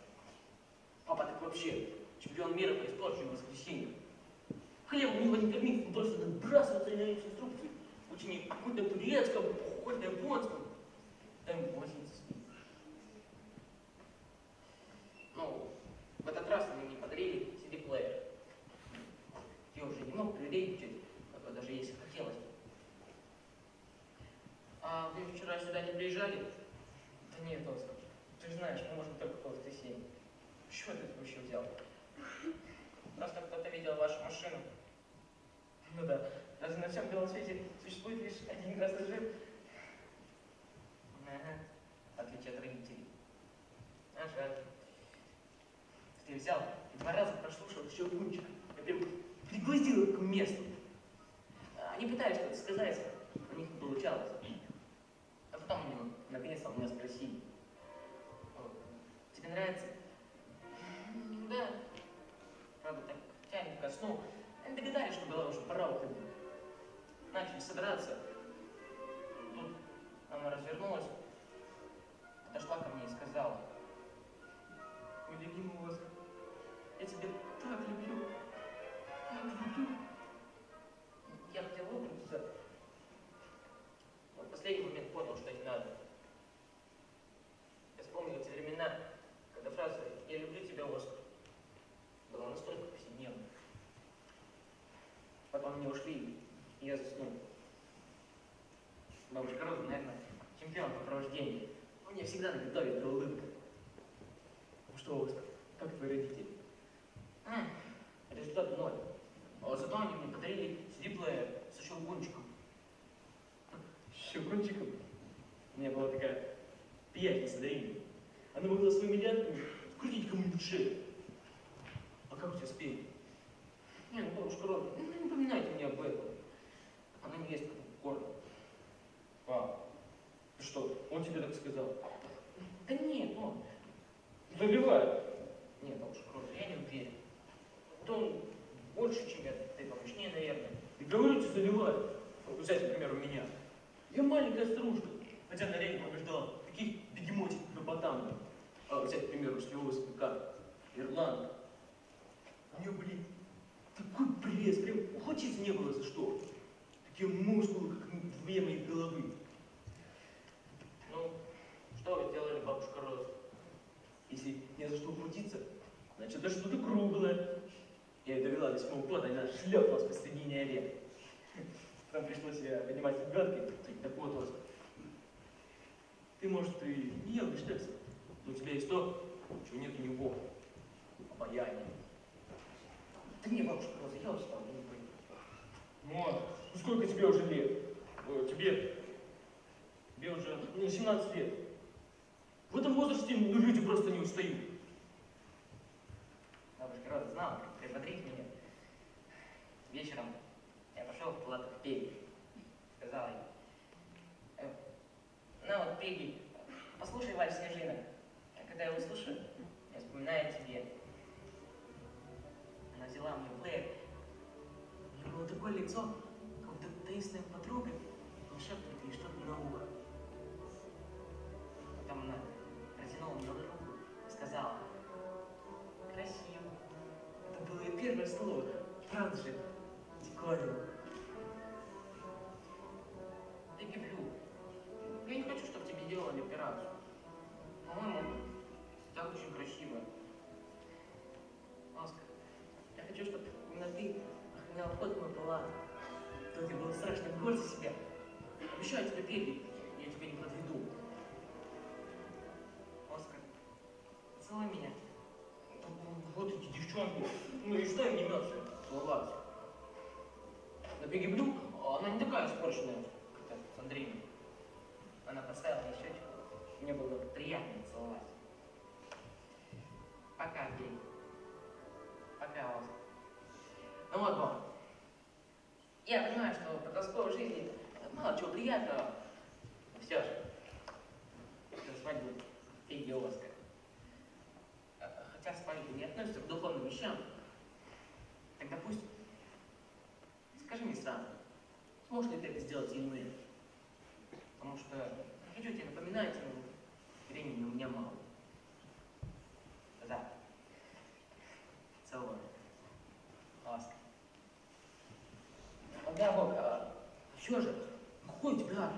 Папа так вообще. Чемпион мира по испорченному воскресенью. Хлеб у него не кормит, он просто набрасывается на инструкции. ученик, будь то турецком, хоть то японском, там пользуется. Ну, в этот раз они мне подарили си ди-плеер. Я уже не мог приверить чуть, даже если хотелось. А вы вчера сюда не приезжали? Да нет, Оскар, ты же знаешь, мы можем только по воскресенье. Чего ты это вообще взял? Просто кто-то видел вашу машину. Ну да, разве на всем белом свете существует лишь один красный джип? Ага, в отличие от родителей. А жаль. Ты взял и два раза прослушал все гунчик. Я прям пригвоздил их к месту. Они пытались что-то сказать, у них не получалось. А потом они наконец-то у меня спросили. Тебе нравится? Да. Правда, так тянет ко сну. Они догадались, что было уже пора уходить. Начали собираться. Тут она развернулась, подошла ко мне и сказала: мой любимый Оскар, я тебя так люблю, так люблю. Я хотел выбраться. Но в последний момент понял, что не надо. Я вспомнил эти времена, когда фраза «Я люблю тебя, Оскар» была настолько повседневной. Потом они ушли, и я заснул. Бабушка Роза, наверное, чемпион по провождению. Мне всегда наготовит до улыбки. Ну что, Оскар, как твои родители? М-м, результат ноль. А вот зато они мне подарили си ди-плеер со щелкунчиком. С щелкунчиком? У меня была такая приятная Сандрина. Она могла своими лямками крутить кому-нибудь шею. А как у тебя спели? Не, ну бабушка Роза, ну не поминайте мне об этом. Она не ест попкорн. Пап, ты что, он тебе так сказал? Да нет, он. Добивает. Нет, бабушка Роза, я не уверен. Вот он больше, чем я, ты помощнее, наверное. И говорю, что заливает. Взять, например, у меня. Я маленькая стружка, хотя на рейде побеждала таких бегемотик гопотам. А взять, например, у сетевого спика, Ирландка. У нее были... такой пресс, прям ухватиться не было за что. Такие мускулы, как две мои головы. Ну, что вы сделали, бабушка Роза? Если не за что ухватиться, значит, это что-то круглое. Я ее довела до седьмого года, она шлепнулась посредине аллеи. Потом пришлось ее поднимать ребенка и так вот Роза. Ты, может, и не ел биштекса, но у тебя есть то, чего нет у него. Обаяние. Да не, бабушка Роза, я устал, не понял. Ну, а, ну сколько тебе уже лет? О, тебе? Тебе уже ну, семнадцать лет. В этом возрасте ну, люди просто не устают. Бабушка Роза знала, как приподрить меня. Вечером я пошел в палату к Пегги. Сказал ей: э, ну вот, Пегги, послушай вальс «Снежинок». А когда я его слушаю, я вспоминаю о тебе. Она взяла мне плеер. У нее было такое лицо, как будто таинственная подруга не шепнет ей что-то на ухо. Потом она протянула мне руку и сказала: красиво. Это было ее первое слово. Правда же? Декорил. Пегги Блю, я не хочу, чтобы тебе делали операцию. По-моему, ты так очень красиво. Оскар, я хочу, чтобы именно ты охранял вход в мою палату. Только я был страшно горд за себя. Обещаю тебе, Пегги, я тебя не подведу. Оскар, поцелуй меня. Вот эти девчонки. Ну и что им не мётся? Целоваться. Но Пегги Блю, она не такая испорченная, как Сандрина. Она поставила мне щечку. Мне было приятно целовать. Пока, Пегги. Пока, Оскар. Ну вот, мам. Я понимаю, что в подростковой жизни мало чего приятного. Но все же. Это свадьба Пегги Оскар. Хотя свадьба не относится к духовным вещам. Тогда пусть. Скажи мне сразу, сможешь ли ты это сделать иным? Потому что, я хочу тебе напоминать, но времени у меня мало. Да. Целую. Оскар. Да, Бог, а еще же, Какой у тебя?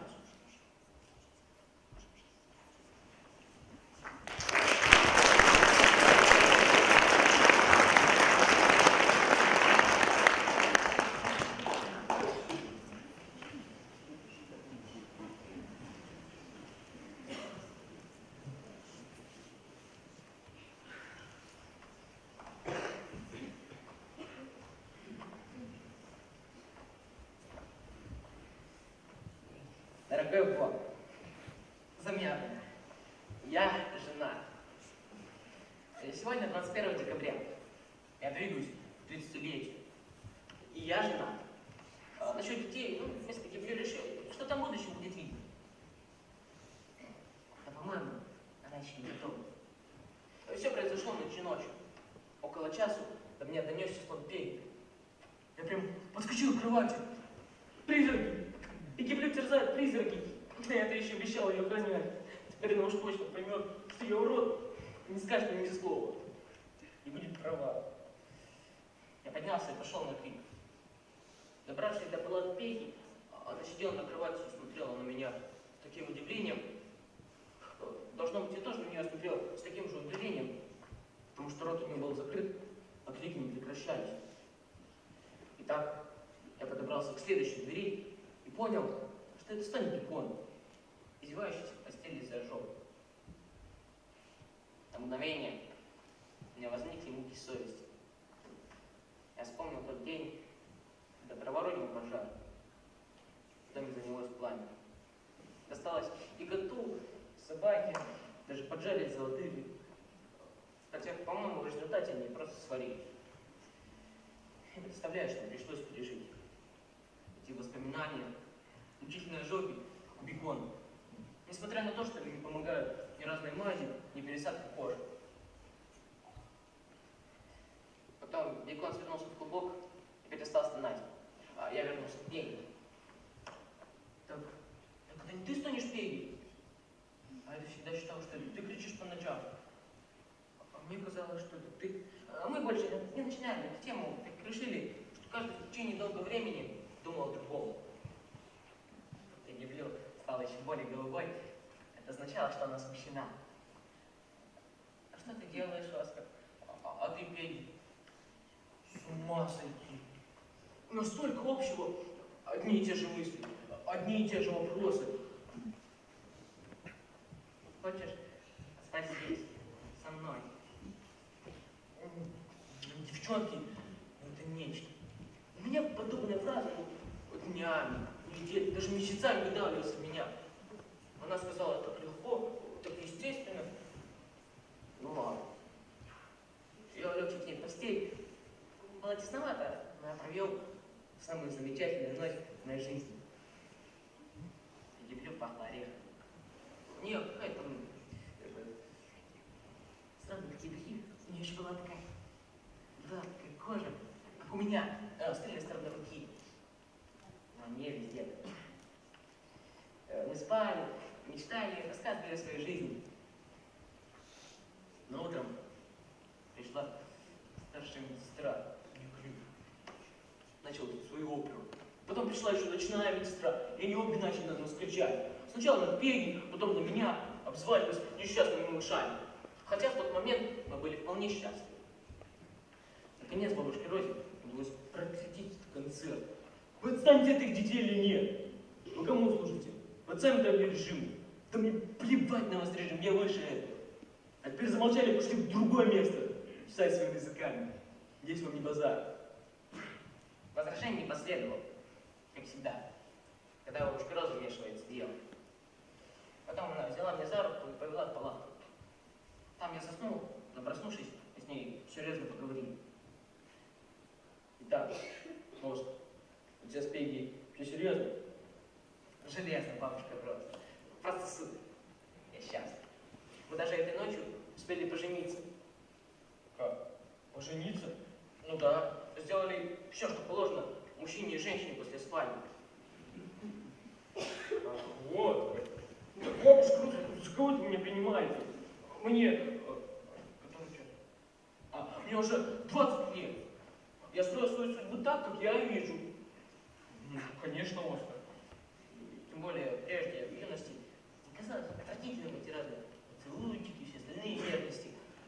Дорогой Бог, замятно. Я жена. Сегодня двадцать первое декабря. Я двигаюсь к тридцатилетию. И я жена. А насчет детей, ну, вместо Дюплю решил, что там в будущем будет видно. Да, по-моему, она еще не готова. Все произошло ночью ночью. Около часу до меня донесся стон Пегги. Я прям подскочил к кровати. Призраки! Дюплю терзают призраки. Я-то еще обещал ее охранять. Теперь она уж точно поймет, что я урод. Не скажет мне ни слова. И будет права. Я поднялся и пошел на крик. Добравшись до палаты Пегги, она сидела на кровати и смотрела на меня с таким удивлением. Должно быть, я тоже на нее смотрел с таким же удивлением, потому что рот у нее был закрыт, а крики не прекращались. Итак, я подобрался к следующей двери. Понял, что это станет Бекон, извивающийся в постели зажег. На мгновение у меня возникли муки совести. Я вспомнил тот день, когда проворонил пожар. В доме занялось пламя. Досталось и коту, и собаке, даже поджарили золотые рыбы. Хотя, по-моему, в результате они просто сварили. Не представляю, что пришлось пережить. Эти воспоминания. Мучительные ожоги у Бекона. Несмотря на то, что мне не помогают ни разные мази, ни пересадка кожи. Потом Бекон свернулся в клубок и перестал стонать. А я вернулся к Пегги. Так, так это не ты стонешь, Пегги? А я всегда считал, что ты кричишь поначалу. А мне казалось, что это ты. А мы больше не начинали эту тему. Так решили, что каждый в течение долгого времени думал о другом. Дюплю стала еще более голубой. Это означало, что она смущена. А что ты делаешь, Оскар? А, а ты, Пегги? С ума сойти. Но столько общего. Одни и те же мысли. Одни и те же вопросы. Хочешь, оставь здесь, со мной. Девчонки, это нечто. У меня подобная фраза днями. Где даже месяцами не давилась в меня. Она сказала так легко, так естественно. Ну ладно. Я легче к ней в постель. Было тесновато, но я провел самую замечательную ночь в моей жизни. Люблю пахло орехами. Нет, какая-то... Странно, какие духи. У нее еще была такая гладкая кожа, как у меня, с тыльной стороны руки. Мне везде. Мы спали, мечтали, рассказывали о своей жизни. Но утром пришла старшая медсестра. Жикли. Начал свою оперу. Потом пришла еще ночная медсестра, и они обе начали нас кричать. Сначала на Пегги, потом на меня, обзывались несчастными малышами. Хотя в тот момент мы были вполне счастливы. Наконец бабушке Розе удалось прокатить этот концерт. Вы отстаньте от их детей или нет? Вы кому служите? Вы сами дали режиму. Да мне плевать на вас режим, я выше этого. А теперь замолчали, пошли в другое место. Читайте своими языками. Здесь вам не базар. Возражение не последовало, как всегда, когда бабушка Роза вмешивается в дело. Потом она взяла меня за руку и повела в палатку. Там я заснул, но проснувшись, мы с ней серьезно поговорили. Итак, может. У тебя с Пегги все серьезно? Железно, бабушка Роза. Просто супер. Я счастлив. Мы даже этой ночью успели пожениться. Как? Пожениться? Ну да. Сделали все, что положено мужчине и женщине после свадьбы. Вот. Бабушка Роза, за кого вы меня принимаете? Мне... А, мне уже двадцать лет. Я строю свою судьбу так, как я и вижу. Ну, конечно, Оскар. тем более прежде в юности, не казалось отвратительным эти разные поцелуйчики и все остальные нервности.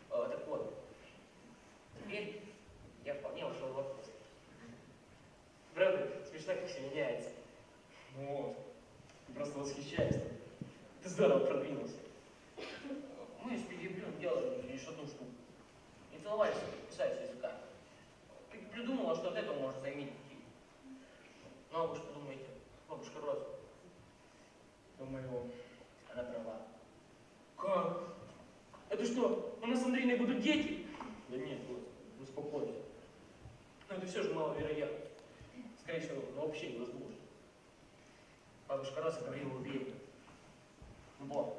А, так вот, теперь я вполне ушел в вопрос. Правда, смешно, как все меняется. Вот, просто восхищаюсь. Ты здорово продвинулся. Мы с Пегги Блю делали лишь одну штуку. Не целовались, касаясь языка. Пегги Блю думала, что от этого можно заиметь детей. Ну а вы что думаете, бабушка Роза? Думаю, она права. Как? Это что, у нас с Андреем будут дети? Да нет, вот, ну спокойно. Но это все же маловероятно. Скорее всего, ну, вообще невозможно. Бабушка Роза говорила уверенно. Ну, Бог,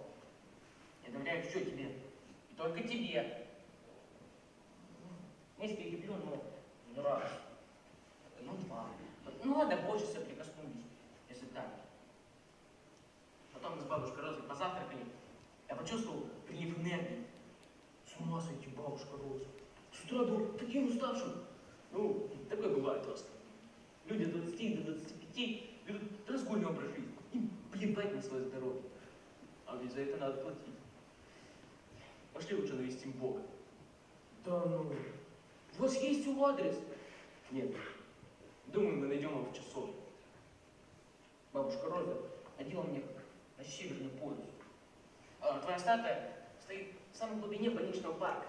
я доверяю все тебе. И только тебе. Мы с Пегги Блю, ну, ну раз, ну два. Ну ладно, больше соприкоснулись, если так. Потом мы с бабушкой Розой позавтракали. Я почувствовал прилив энергии. С ума сойти, бабушка Роза. С утра был таким уставшим. Ну, такое бывает просто. Люди от двадцати до двадцати пяти ведут разгульный образ жизни. Им плевать на свое здоровье. А ведь за это надо платить. Пошли лучше навестим Бога. Да ну. У вас есть его адрес? Нет. Думаю, мы найдем его в часовне. Бабушка Роза одела мне на северный полюс. А твоя статуя стоит в самой глубине больничного парка.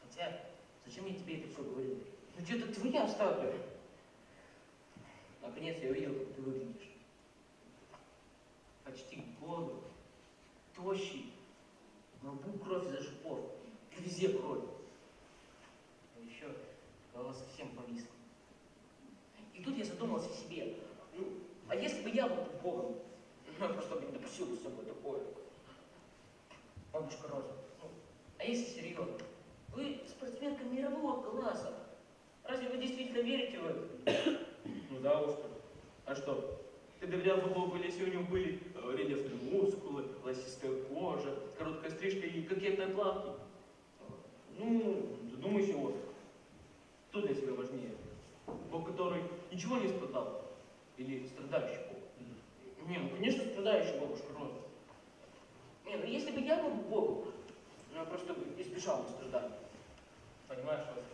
Хотя, зачем я тебе это все говорил? Ну что, это твоя статуя? Наконец я увидел, как ты выглядишь. Почти голый, тощий, на лбу кровь из-за шипов, везде кровь. А еще голова совсем повисла. И тут я задумался о себе, ну, а если бы я был Богом, ну, я просто бы не допустил бы с собой такое. Бабушка Роза, ну, а если серьезно, вы спортсменка мирового класса, разве вы действительно верите в это? Ну да уж, а что? Ты доверял бы, если у него были рельефные мускулы, лосистая кожа, короткая стрижка и кокетные плавки. Ну, думай сегодня. Кто для тебя важнее? Бог, который ничего не страдал? Или страдающий Бог? Не, ну конечно, страдающий бабушка Роза. Не, ну если бы я был Богом, ну я просто бы избежал бы страданий. Понимаешь, Роза?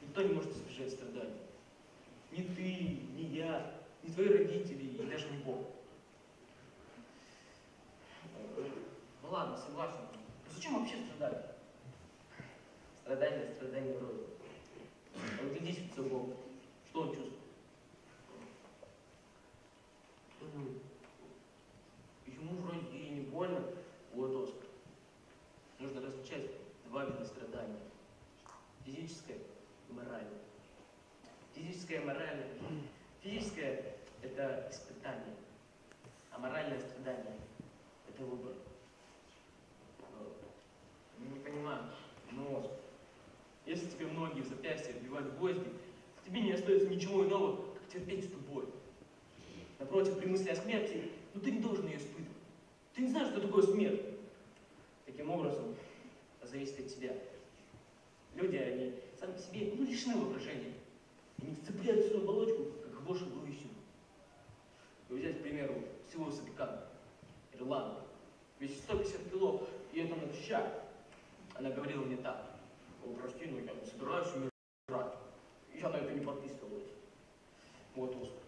Никто не может избежать страданий. Ни ты, ни я. Не твои родители, и даже не Бог. Ну ладно, согласен. Но зачем вообще страдать? Страдание, страдание вроде. А вот иди сюда, Бог. Что он чувствует? Ему вроде и не больно, вот Оскар. Нужно различать два вида страдания. Физическое и моральное. Физическое и моральное. Физическое – это испытание, а моральное страдание – это выбор. Не понимаю, но если тебе многие в запястье вбивают гвозди, тебе не остается ничего иного, как терпеть эту боль. Напротив, при мысли о смерти, ну ты не должен ее испытывать. Ты не знаешь, что такое смерть. Таким образом, зависит от тебя. Люди, они сами по себе, ну, лишены воображения. Они вцепляют свою оболочку, больше будущего. И взять, к примеру, село Сапикан, Ирландия. Весит сто пятьдесят кило, и это на ща. Она говорила мне так. О, прости, но я не собираюсь умирать. Я на это не подписывалась. Вот Оскар.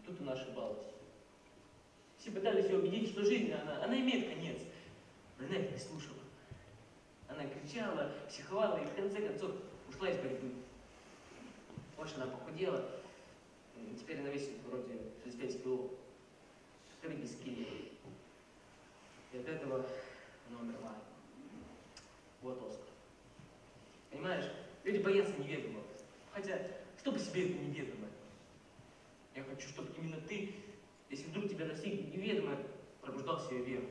И тут она ошибалась. Все пытались ее убедить, что жизнь, она, она имеет конец. Брюнет не слушала. Она кричала, психовала и в конце концов ушла из борьбы. Больше она похудела. Теперь она весит вроде шестьдесят пять кило. Крылья скелет. И от этого она умерла. Вот Оскар. Понимаешь, люди боятся неведомого. Хотя, что по себе это неведомое? Я хочу, чтобы именно ты, если вдруг тебя настигнет неведомое, пробуждался ее веру.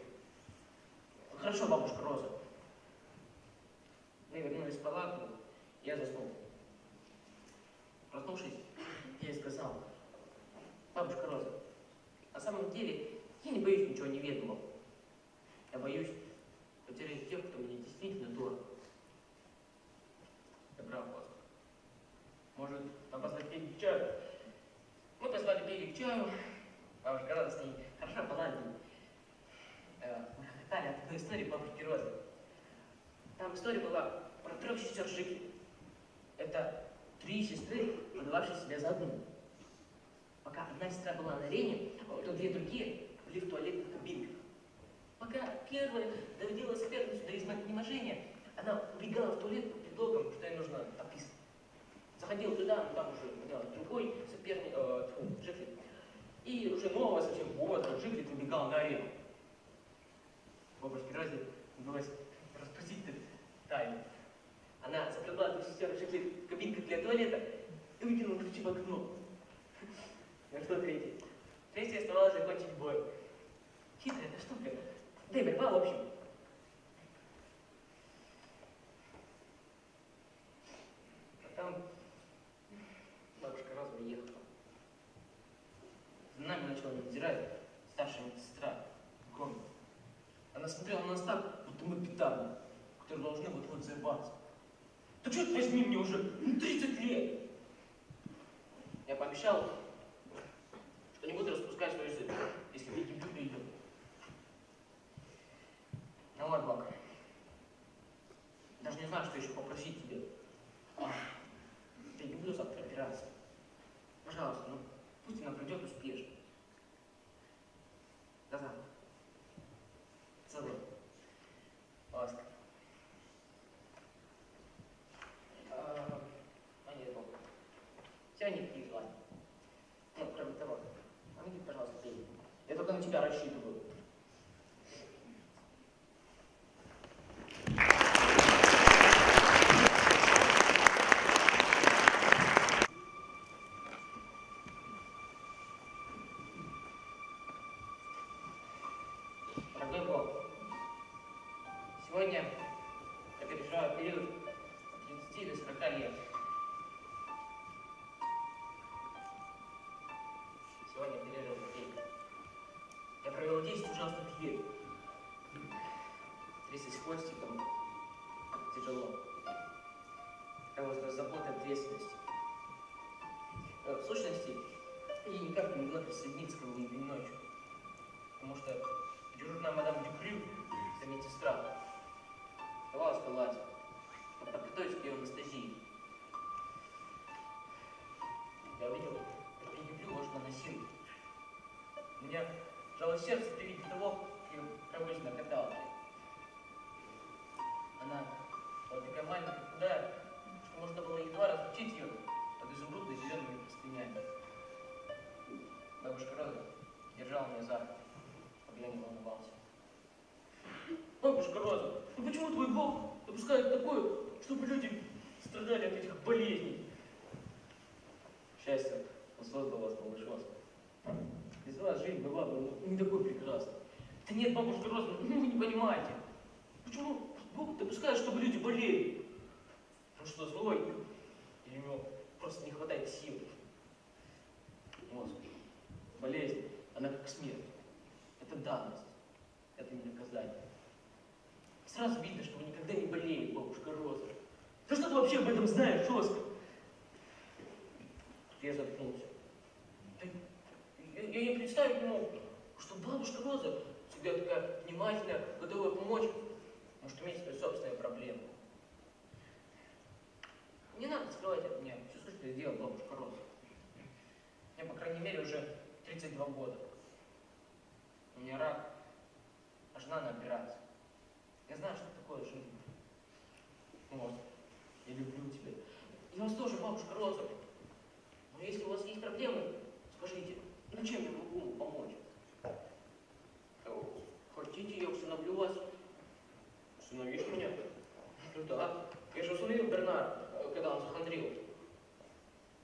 Хорошо, бабушка Роза. Мы вернулись в палату, и я заснул. Проснувшись, я ей сказал: бабушка Роза, на самом деле я не боюсь ничего неведомого. Я боюсь потерять тех, кто мне действительно дорог. Я прав, Оскар. Может, нам позвать Пегги к чаю? Мы позвали Пегги к чаю, Бабушка Роза с ней хорошо поладила. Мы хохотали от одной истории бабушки Розы. Там история была про трех сестер Жикли. Это три сестры, подававшие себя за одну. Пока одна сестра была на арене, то две другие были в туалетных кабинках. Пока первая доводила соперницу до изнеможения, она убегала в туалет под предлогом, что ей нужно описать. Заходила туда, но там уже убегал другой соперник, э, Жикли. И уже нового совсем повода Жикли убегал на арену. Бабушке Розе удалось раскусить эту тайну. Она запрягла двух сестер Жикли в кабинках для туалета и выкинула ключи в окно. Ну что, третий? Третья оставалась закончить бой. Хитрая эта штука. Да и борьба, в общем. Потом бабушка Роза уехала. За нами начала надзирать старшая медсестра в комнате. Она смотрела на нас так, будто мы петарды, которые должны вот-вот заебаться. Да черт возьми, мне уже тридцать лет! Я пообещал, что не буду распускать свою язык, если мне Дюплю придет. Ну вот, Бак, даже не знаю, что еще попросить тебя. Я не буду завтра опираться. Пожалуйста, ну пусть она придет успешно. До завтра. Целую. Оскар. А, а нет, Бог. Все никаких желаний. Нет, кроме того. Помоги, пожалуйста, Пегги. Я только на тебя рассчитываю. В сущности, я никак не могла присоединиться к нему в ночью, потому что дежурная мадам Дюплю, это медсестра, давалась по лазе, чтобы подготовить к ее анестезии. Я увидел, как при Дюплю можно носить. У меня жало сердце при виде того, как ее промышленно катала. Она была такая маленькая, худая, что можно было едва разлучить ее под изумрудной зелеными простынями. Бабушка Роза держала меня за руку, чтобы я не волновался. Бабушка Роза, ну почему твой Бог допускает такое, чтобы люди страдали от этих болезней? Счастье, он создал вас, малыш Оскар. Без вас жизнь была бы не такой прекрасной. Да нет, бабушка Роза, ну вы не понимаете. Почему Бог допускает, чтобы люди болели? Потому что злой или мёд. Просто не хватает сил. Мозг. Болезнь, она как смерть. Это данность. Это не наказание. Сразу видно, что вы никогда не болеете, бабушка Роза. Да что ты вообще об этом знаешь, Оскар? Я заткнулся. Ты, я, я представить не мог, что бабушка Роза всегда такая внимательная, готовая помочь, может иметь свои собственные проблемы. Не надо скрывать от меня всю суть, что сделала бабушка Роза. Мне, по крайней мере, уже тридцать два года. У меня рак, а жена на операции. Я знаю, что такое жизнь. Может, я люблю тебя. И вас тоже, бабушка Роза. Но если у вас есть проблемы, скажите, ну чем я могу помочь? Хотите, я усыновлю вас? Усыновишь меня? Ну да. Я же усыновил Бернарда, когда он захандрил.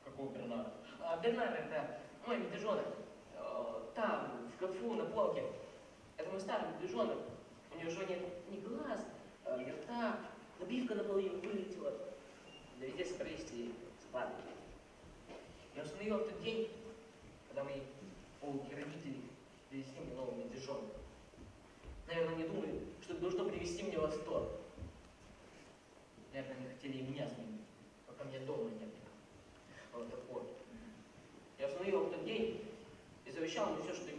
Какого Бернарда? А, Бернард это мой медвежонок. Там, в шкафу, на полке. Это мой старый медвежонок. У него уже нет ни глаз, ни рта. Набивка наполовину вылетела. Да везде скрылись и складки. Я установил в тот день, когда мои полки родители привезли мне нового медвежонка. Наверное, не думали, что должно привести мне восторг. Наверное, они хотели и меня сменить, пока меня дома не было. Вот такой. Я установил в тот день и завещал ему все, что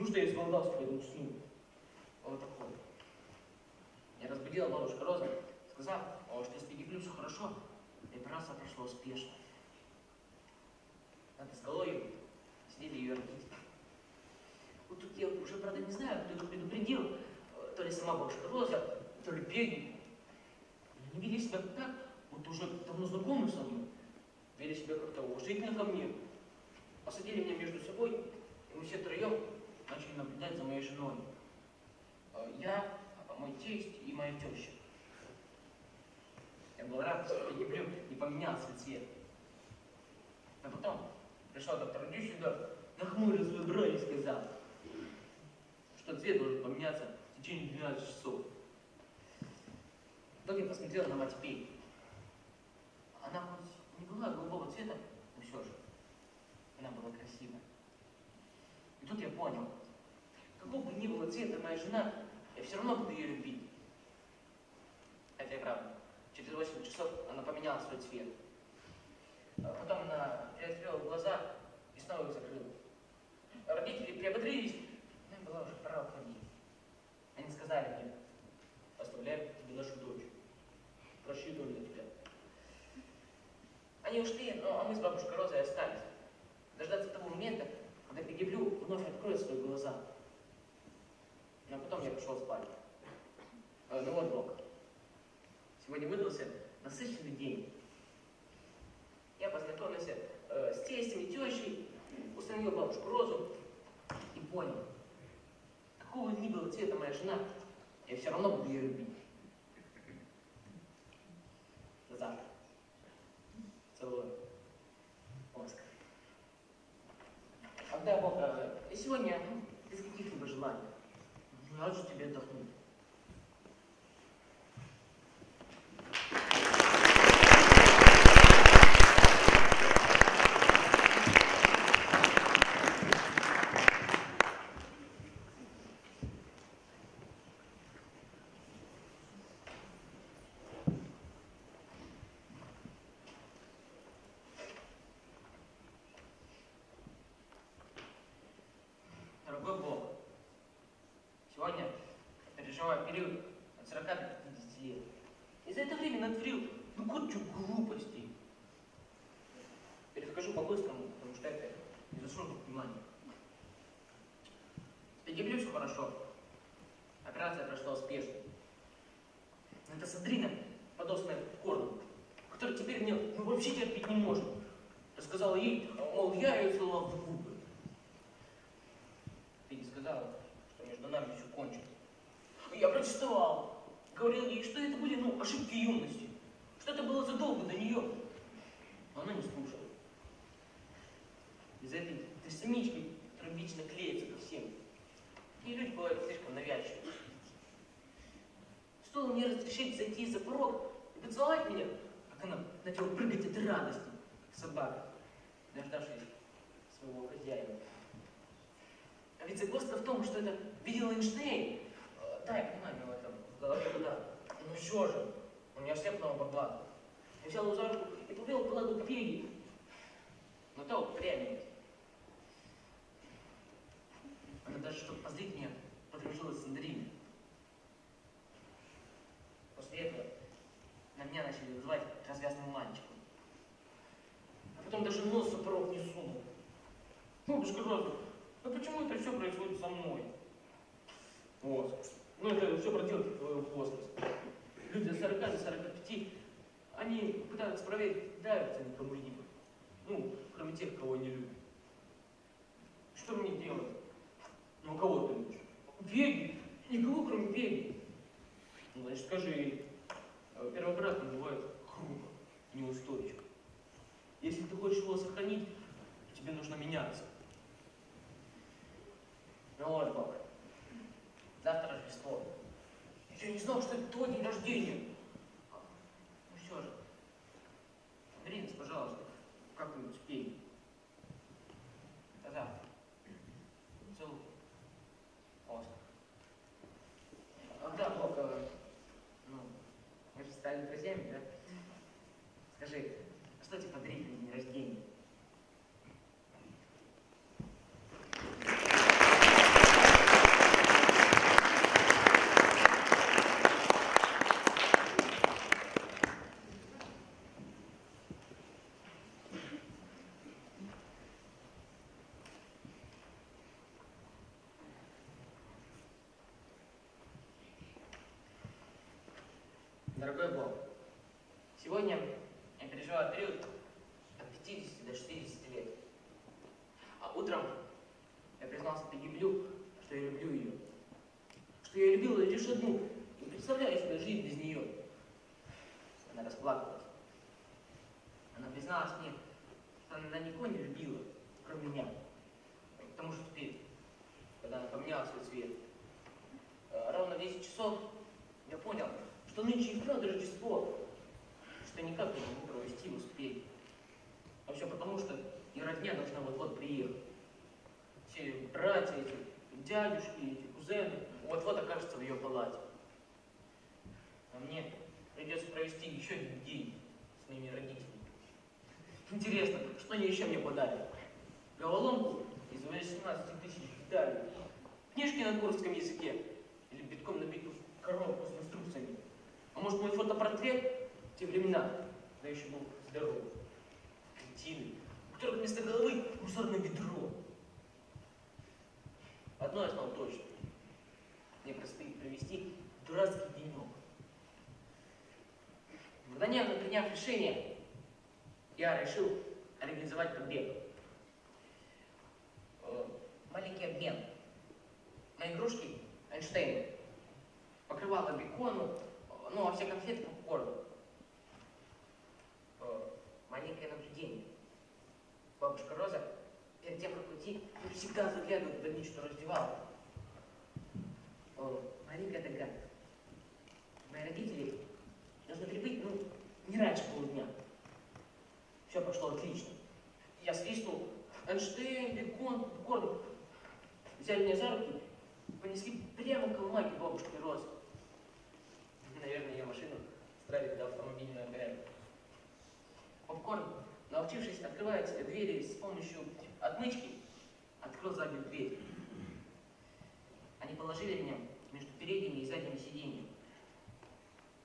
Ну что, я изголодался, пойду усну. Вот такой. Я разбудила бабушка Роза, сказав, что с Пегги Блю все хорошо, операция прошла успешно. Над изголовьем сидели ее родители. Вот тут я уже, правда, не знаю, кто их предупредил, то ли сама бабушка Роза, то ли Пегги. Они вели себя так, вот уже давно знакомы со мной, вели себя как-то уважительно ко мне, посадили меня между собой, и мы все троем начали наблюдать за моей женой. Я, мой тесть и моя теща. Я был рад, что Пегги Блю не поменял свой цвет. А потом пришел доктор Дюшельдор, нахмурил свою бровь и сказал, что цвет должен поменяться в течение двенадцати часов. Потом я посмотрел на мать Пегги. Она хоть не была голубого цвета, но все же она была красива. И тут я понял, какого бы ни было цвета моя жена, я все равно буду ее любить. Это и правда. Через восемь часов она поменяла свой цвет. А потом она приоткрыла глаза и снова их закрыла. Родители приободрились, но им была уже пора уходить. Они сказали мне, оставляем тебе нашу дочь. Прощай, дочь, для тебя. Они ушли, но а мы с бабушкой Розой остались. Дождаться того момента, когда Пегги Блю вновь откроет свои глаза. Но потом я пошел спать. Э, ну вот, Бог. Сегодня выдался насыщенный день. Я познакомился э, с тестем и тещей, установил бабушку Розу и понял, какого ни было цвета моя жена, я все равно буду ее любить. До завтра. Целую. Оскар. Отдай Бог, э, и сегодня без каких-либо желаний. Рад же тебе отдохнуть. Период от сорока до пятидесяти лет. И за это время натворил ну кучу глупостей. Перескажу по-быстрому, потому что это не заслуживает внимания. С Пегги Блю все хорошо. Операция прошла успешно. Но это Сандрина, подосланная Боккорту, который теперь мне ну, вообще терпеть не может. Рассказала ей, мол, я ее целовал в губы. Пегги сказала, что между нами все кончилось. Я протестовал. Говорил ей, что это были, ну, ошибки юности. Что это было задолго до нее. Но она не слушала. Из-за этой семечки, которая вечно клеится ко всем. И люди бывают слишком навязчивы. Стоило мне разрешить зайти за порог и поцеловать меня, как она начала прыгать от радости, как собака, дождавшись своего хозяина. А ведь загвоздка в том, что это видел Эйнштейн. Да, я понимаю, у него это в голове куда. Ну все же, у меня слеп нового баба. Я взял его за руку и повел к ладу Пегги. Но та упрямилась. Она даже, чтобы позлить меня, подружилась с Андреем. После этого на меня начали вызывать развязным мальчиком. А потом даже нос супруг не сунул. Бабушка Роза, ну почему это все происходит со мной? Вот. Ну, это все проделки твоего возраста. Люди за сорока, за сорок пять, они пытаются проверить, давятся они кому-либо. Ну, кроме тех, кого они любят. Что мне делать? Ну, кого ты любишь? Пегги! Никого, кроме Пегги. Ну, значит, скажи ей, первобытно бывает хрупко, неустойчиво. Если ты хочешь его сохранить, тебе нужно меняться. Ну вот, папа. Завтра Рождество. Я не знал, что это твой день рождения. Ну все же. Андрей, пожалуйста, как-нибудь спей. До завтра. Целую. Оскар. А да, Бог, ну, мы же стали друзьями, да? Скажи, что тебе подарить на день рождения? Дорогой Бог, сегодня я переживаю период от пятидесяти до шестидесяти лет. А утром я признался Пегги Блю, что я люблю ее. Что я любил ее лишь одну и не представляю себе жизнь без нее. Она расплакалась. Она призналась мне, что она никого не любила, кроме меня. Потому что теперь, когда она поменяла свой цвет, ровно в десять часов я понял, что нынче и вправду Рождество, что никак не могу провести в успехе. А все потому, что и родня должна вот-вот приехать. Все братья, эти дядюшки, эти кузены вот-вот окажутся в ее палате. А мне придется провести еще один день с моими родителями. Интересно, что они еще мне подарят? Головоломку из восемнадцати тысяч гитарей, книжки на курдском языке или битком набитую коробку с инструкциями. А может, мой фотопортрет в те времена, когда еще был здоров, кретины, у которых вместо головы мусорное ведро. Одно я знал точно. Мне предстоит провести дурацкий денек. Когда недавно приняв решение, я решил организовать побег. Маленький обмен. Мои игрушки Эйнштейна. Покрывало бекону, ну, а все конфеты попкорну. Маленькое наблюдение. Бабушка Роза, перед тем, как уйти, всегда заглядывает в больничную раздевалку. Маленькая догадка. Мои родители должны прибыть, ну, не раньше полудня. Все пошло отлично. Я свистнул. Эйнштейн, Бекон, Боккорта взяли меня за руки, понесли прямо к алмаге бабушки Розы. Наверное, ее машину стравили до автомобильного гаража. Попкорн, научившись открывать двери с помощью отмычки, открыл заднюю дверь. Они положили меня между передними и задними сиденьями,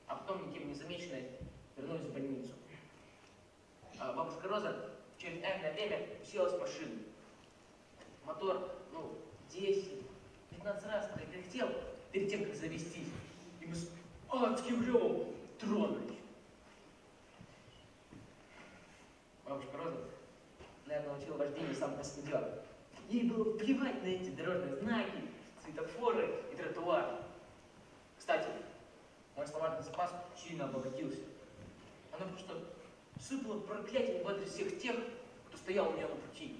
а потом никем не замеченной вернулись в больницу. А бабушка Роза через энное время уселась в машину. Мотор, ну, десять-пятнадцать раз прокряхтел перед тем, как завестись. И мы с адским ревом тронулись. Бабушка Роза, наверное, учила вождение с самого себя. Ей было плевать на эти дорожные знаки, светофоры и тротуары. Кстати, мой словарный запас сильно обогатился. Она просто сыпало проклятие в адрес всех тех, кто стоял у меня на пути.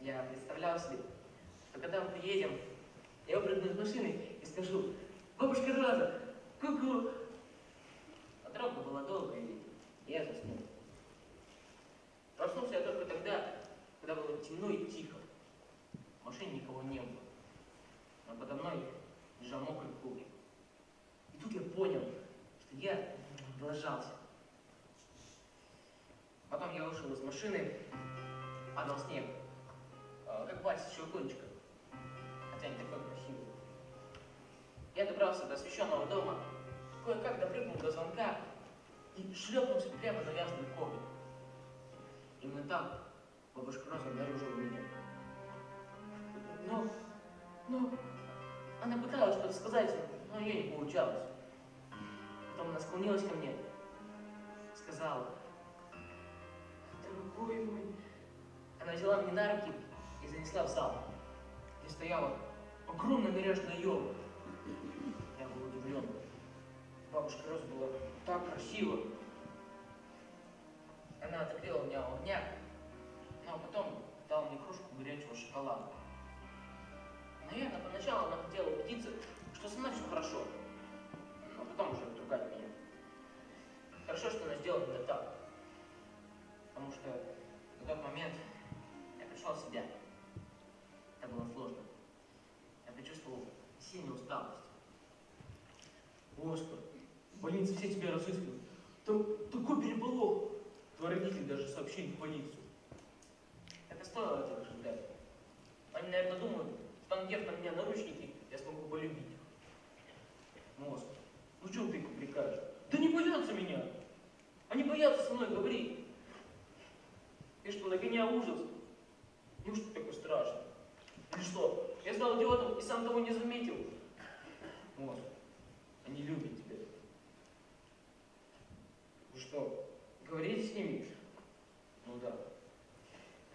Я представлял себе, что когда мы приедем, я выпрыгну из машины и скажу: «Бабушка Роза, ку-ку!» А дорога была долгая, и я заснул. Проснулся я только тогда, когда было темно и тихо. В машине никого не было. Но подо мной лежал мокрый кубик. И тут я понял, что я облажался. Потом я вышел из машины, падал снег, как Вася с щелкунчика, хотя не такой красивый. Я добрался до освещенного дома, кое-как допрыгнул до звонка и шлепнулся прямо на грязную коврик. Именно там бабушка Роза обнаружила меня. Но, но, она пыталась что-то сказать, но я не получалось. Потом она склонилась ко мне, сказала: «Дорогой мой». Она взяла меня на руки и занесла в зал, где стояла огромная наряженная елка. Я был удивлен. Бабушка Роза была так красива. Она отогрела меня у огня, но потом дала мне кружку горячего шоколада. Наверное, поначалу она хотела убедиться, что со мной все хорошо, но потом уже ругать меня. Хорошо, что она сделала это так, потому что в тот момент я пришел в себя. Это было сложно. Я почувствовал сильную усталость. Оскар, в больнице все тебя разыскивают. Там такой переполох. Твои родители даже сообщили в полицию. Это стоило этого ожидать. Они, наверное, думают, что там где-то на меня наручники, я смогу полюбить их. Ну, Оскар, ну чего ты их упрекаешь? Да не боятся меня! Они боятся со мной говорить. Ты что, нагонял ужас? Ну что такое страшно? Ты что, я стал идиотом и сам того не заметил? Вот. Они любят тебя. Ну что, говорите с ними? Ну да.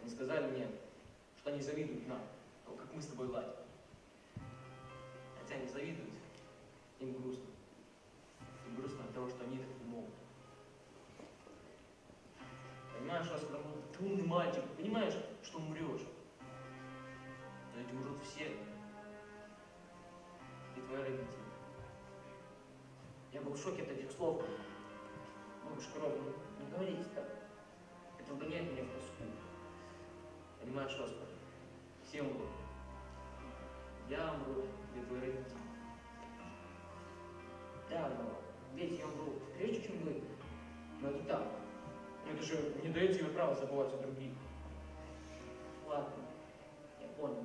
Они сказали мне, что они завидуют нам, то, как мы с тобой ладим. Хотя они завидуют, им грустно. Им грустно от того, что они так не могут. Понимаешь, Оскар, ты умный мальчик, понимаешь, что умрешь. Но ведь умрут все. И твои родители. Я был в шоке от этих слов. Ну, Шкров, не говорите так. Это угоняет меня в тоску. Понимаешь, Оскар, все умрут. Я умру, для твоих родителей. Да, но ведь я умру прежде, чем вы, но не так. Это же не дает тебе права забывать о других. Ладно, я понял.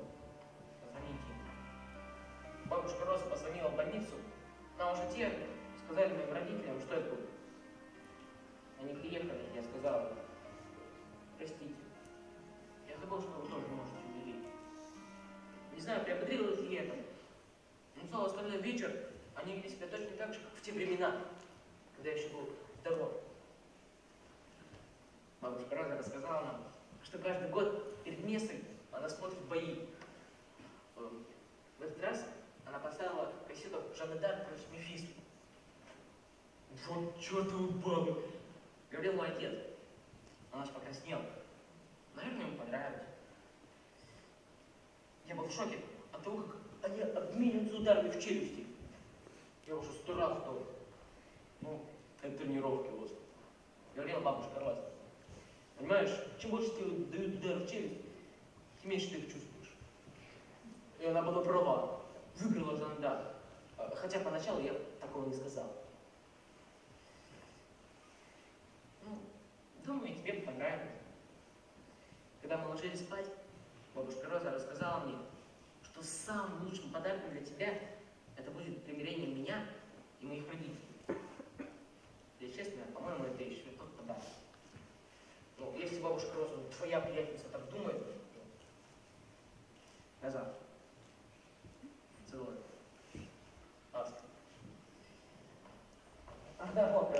Позвоните им. Бабушка Роза позвонила в больницу. Нам уже те сказали моим родителям, что это будет. Они приехали, я сказал. Простите. Я забыл, что вы тоже можете умереть. Не знаю, приободрилось ли это. Но в целом остальной вечер они вели себя точно так же, как в те времена, когда я еще был здоров. Бабушка Роза рассказала нам, что каждый год перед мессой она смотрит бои. В этот раз она поставила кассету «Жаннадар против Мефиски». «Вот чертовы бабы!» — говорил мой отец. Она же покраснела. Наверное, ему понравилось. Я был в шоке от того, как они обмениваются ударами в челюсти. Я уже сто раз думал. Ну, это тренировки у вас. Говорила бабушка Роза. Понимаешь, чем больше тебе дают удар в челюсть, тем меньше ты их чувствуешь. И она была права. Выиграла Жаннадар. Хотя поначалу я такого не сказал. Ну, думаю, тебе понравилось. Когда мы ложились спать, бабушка Роза рассказала мне, что самым лучшим подарком для тебя это будет примирение меня и моих родителей. Если честно, по-моему, это еще тот подарок. Ну, если бабушка Роза, твоя приятница так думает, назад. Целую. Аскар. Ах да, вот,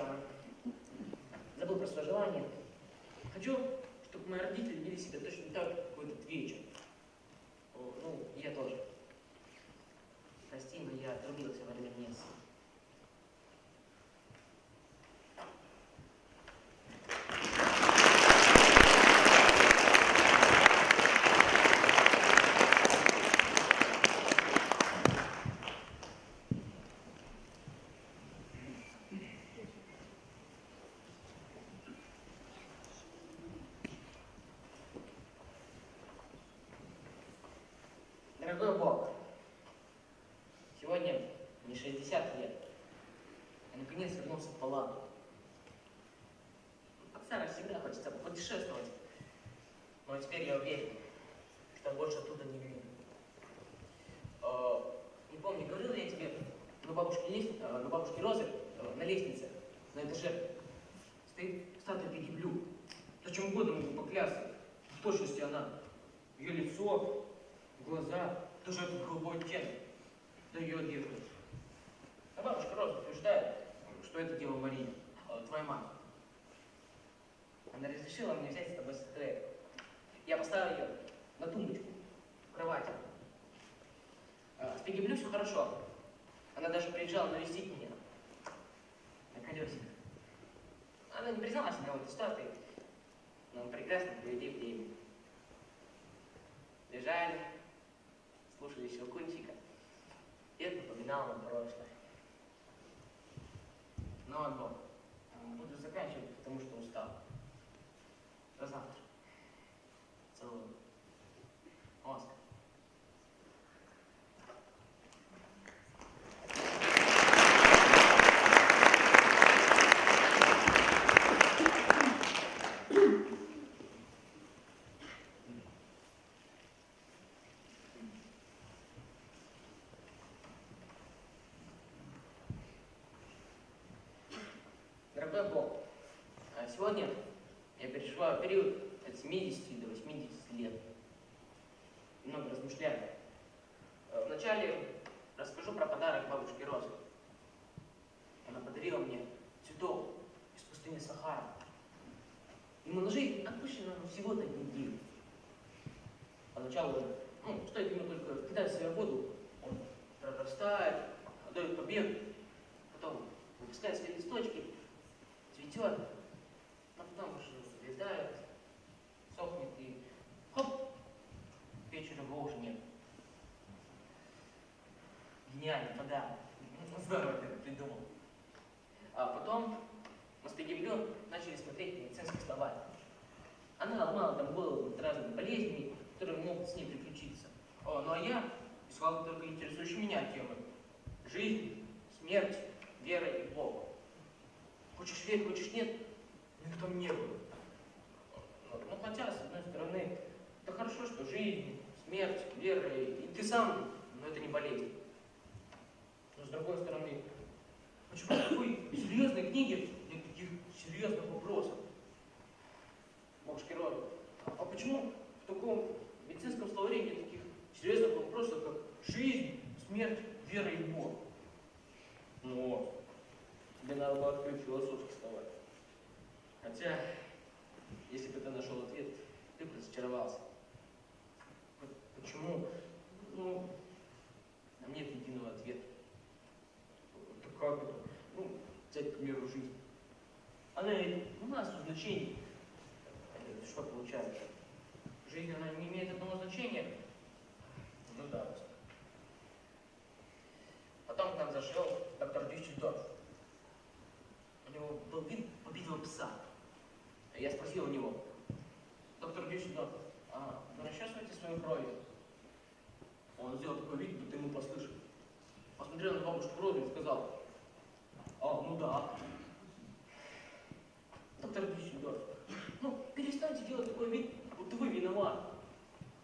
забыл про свое желание. Хочу, чтобы мои родители вели себя точно так, как в этот вечер. Ну, я тоже. Прости, но я отрубился во время мессы. Дорогой Бог, сегодня мне шестьдесят лет, я наконец вернулся в палату. Как Сара всегда хочется путешествовать, но теперь я уверен, что больше оттуда не верю. Не помню, говорил ли я тебе, но бабушки, лестницы, но бабушки Розы на лестнице, на этаже, стоит статуя Пегги Блю. Да чем угодно могу поклясться, в точности она, ее лицо, глаза, даже этот голубой оттенок, да ее одежда. А бабушка Роза утверждает, что это дело Марии, твоя мама. Она разрешила мне взять с тобой секрет. Я поставил ее на тумбочку, в кровати. С Пегги Блю все хорошо. Она даже приезжала навестить меня на колесиках. Она не призналась мне в этой ситуации, но мы прекрасно провели время. Лежали, слушали щелкунчика, и это напоминало нам прошлое. Но одно, буду заканчивать, потому что устал. До завтра. Целую. Оскар. Бог. Сегодня я перешла период от семидесяти до восьмидесяти лет. Много размышляю. Вначале расскажу про подарок бабушки Розы. подарила мне цветов из пустыни Сахара. И моножей отпущено всего-то неделю. Поначалу, ну, стоит ему только кидать свою воду, он прорастает, отдает побег, потом выпускает свои листочки, цветет, а потом уже влезает, сохнет и хоп, вечером его уже нет. Гениально, да. Здорово ты придумал. А потом мы с Пегги Блю начали смотреть медицинские слова. Она ломала там голову от разных болезней, которые могут с ней приключиться. О, ну а я искал только интересующие меня темы. Жизнь, смерть, вера и Бог. Хочешь верь, хочешь нет, никто там не был. Ну хотя, с одной стороны, это хорошо, что жизнь, смерть, вера и ты сам, но это не болезнь. Но с другой стороны, почему в такой серьезной книге нет таких серьезных вопросов? Бог Шкирон, а почему в таком медицинском словаре нет таких серьезных вопросов, как жизнь, смерть, вера и Бог? Но для надо было открыть философский словарь. Хотя, если бы ты нашел ответ, ты бы разочаровался. Почему? Ну, нам нет единого ответа. Как это? Ну, взять, к примеру, жизнь. Она у нас у значений. Что получается? Жизнь, она не имеет одного значения. Ну да. Потом к нам зашел доктор Дюшельдор. У него был вид побитого пса. Я спросил у него: доктор Дюшельдор, а вы расчесываете свою кровью? Он сделал такой вид, будто ему послышал. Посмотрел на бабушку Розу и сказал: а, ну да. Доктор Дюссельдорф, ну перестаньте делать такой вид, будто вы виноваты.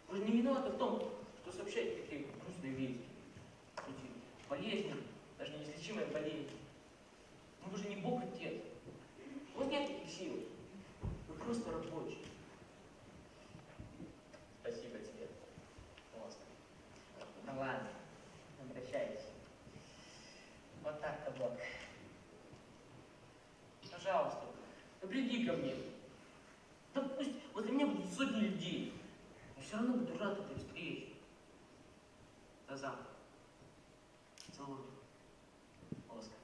Вы же не виноваты в том, что сообщаете такие грустные вести. Эти болезни, даже неизлечимые болезни. Ну вы же не Бог Отец. У вас нет таких сил. Вы просто рабочий. Спасибо тебе, Оскар. Ну ладно, обращайтесь. Вот так-то, Бог. Пожалуйста, ну приди ко мне. Да пусть возле меня будут сотни людей. Но все равно буду рад этой встрече. До завтра. Целую. Оскар.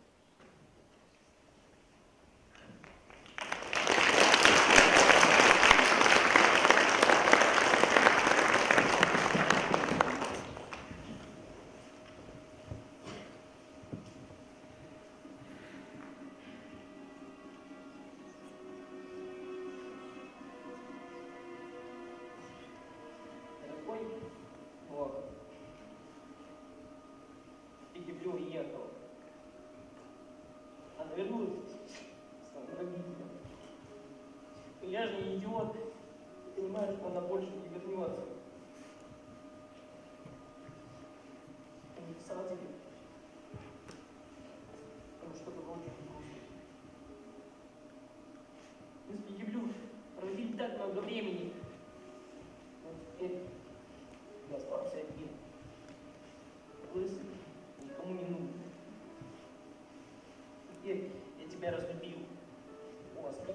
Я же не идиот, и понимаю, что она больше не вернется. Я не писала тебе, потому что было очень грустно. Мы с Пегги Блю провели так много времени, но теперь я остался один. Лысый, никому не нужен. Теперь я тебя разлюбил, Оскар.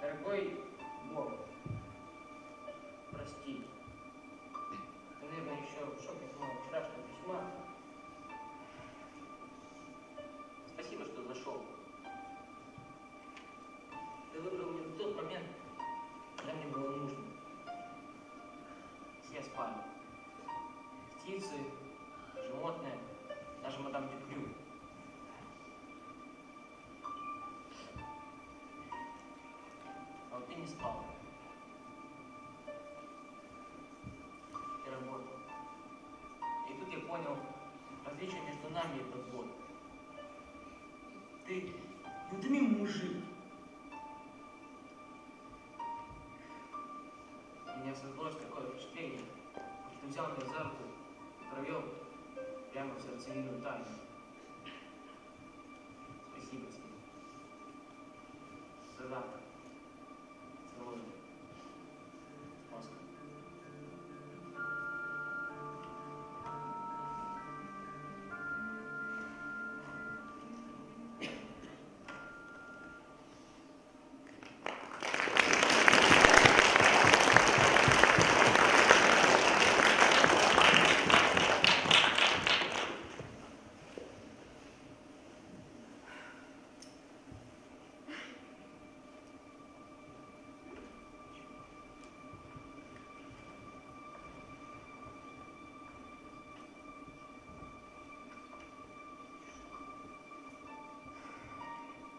Дорогой Бог, прости. Ты, наверное, еще в шоке от моего вчерашнего письма. Спасибо, что зашел. Ты выбрал меня в тот момент, когда мне было нужно. Все спали. Птицы, животные, даже мадам Дюплю. Ты не спал. Ты работал. И тут я понял, раз встреча между нами и тобой. Ты не думи, мужик. У меня создалось такое впечатление, что ты взял меня за руку и провел прямо в сердцевину тайну. Спасибо тебе. За завтра. Целую. Оскар.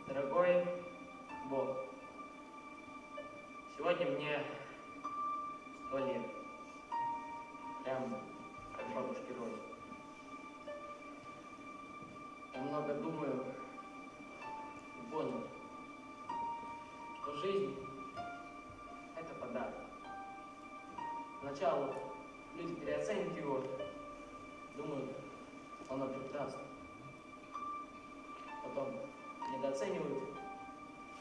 Дорогой Бог, сегодня мне сто лет, прямо как бабушке Розе. Я много думаю и понял, что жизнь – это подарок. Сначала люди переоценят его, думают, что оно прекрасно. Потом недооценивают,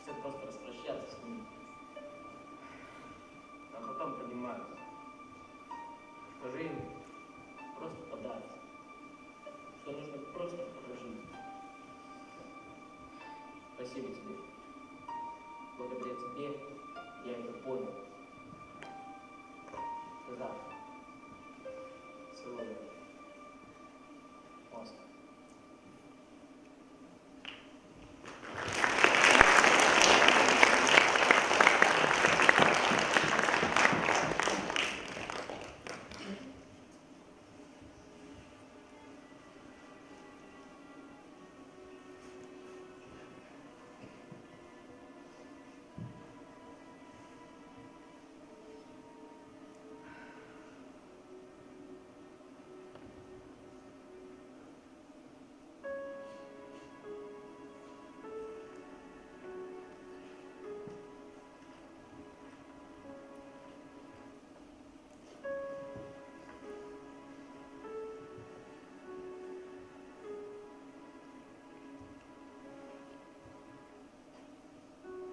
хотят просто распрощаться с ним. А потом понимают, что жизнь просто подарок, что нужно просто прожить. Спасибо тебе. Благодаря тебе я это понял. Да. Целую. Оскар.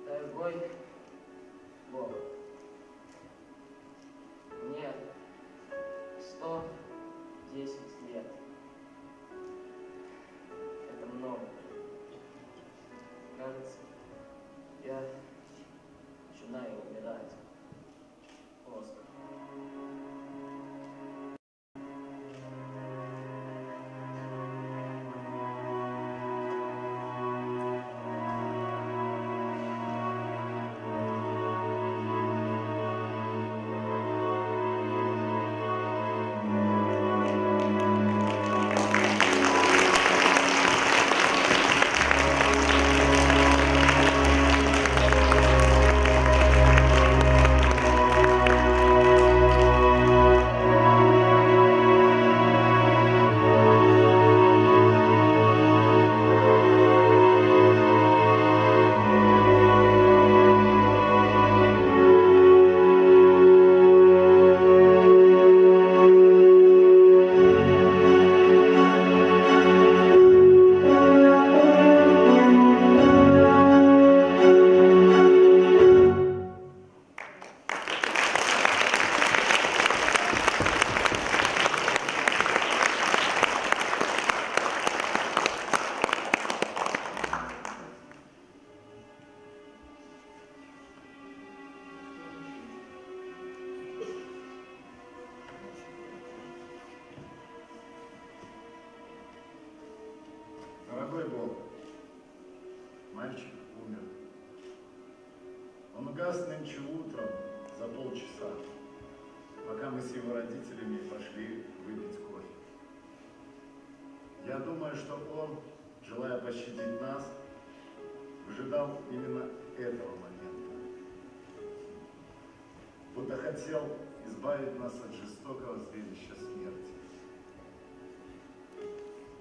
Дорогой Бог, мне сто десять лет. Это много. Кажется, я начинаю умирать. Просто.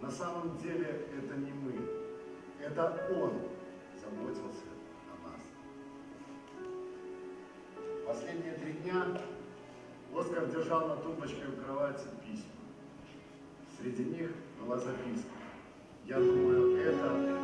На самом деле это не мы, это он заботился о нас. Последние три дня Оскар держал на тумбочке у кровати письма. Среди них была записка. Я думаю, это...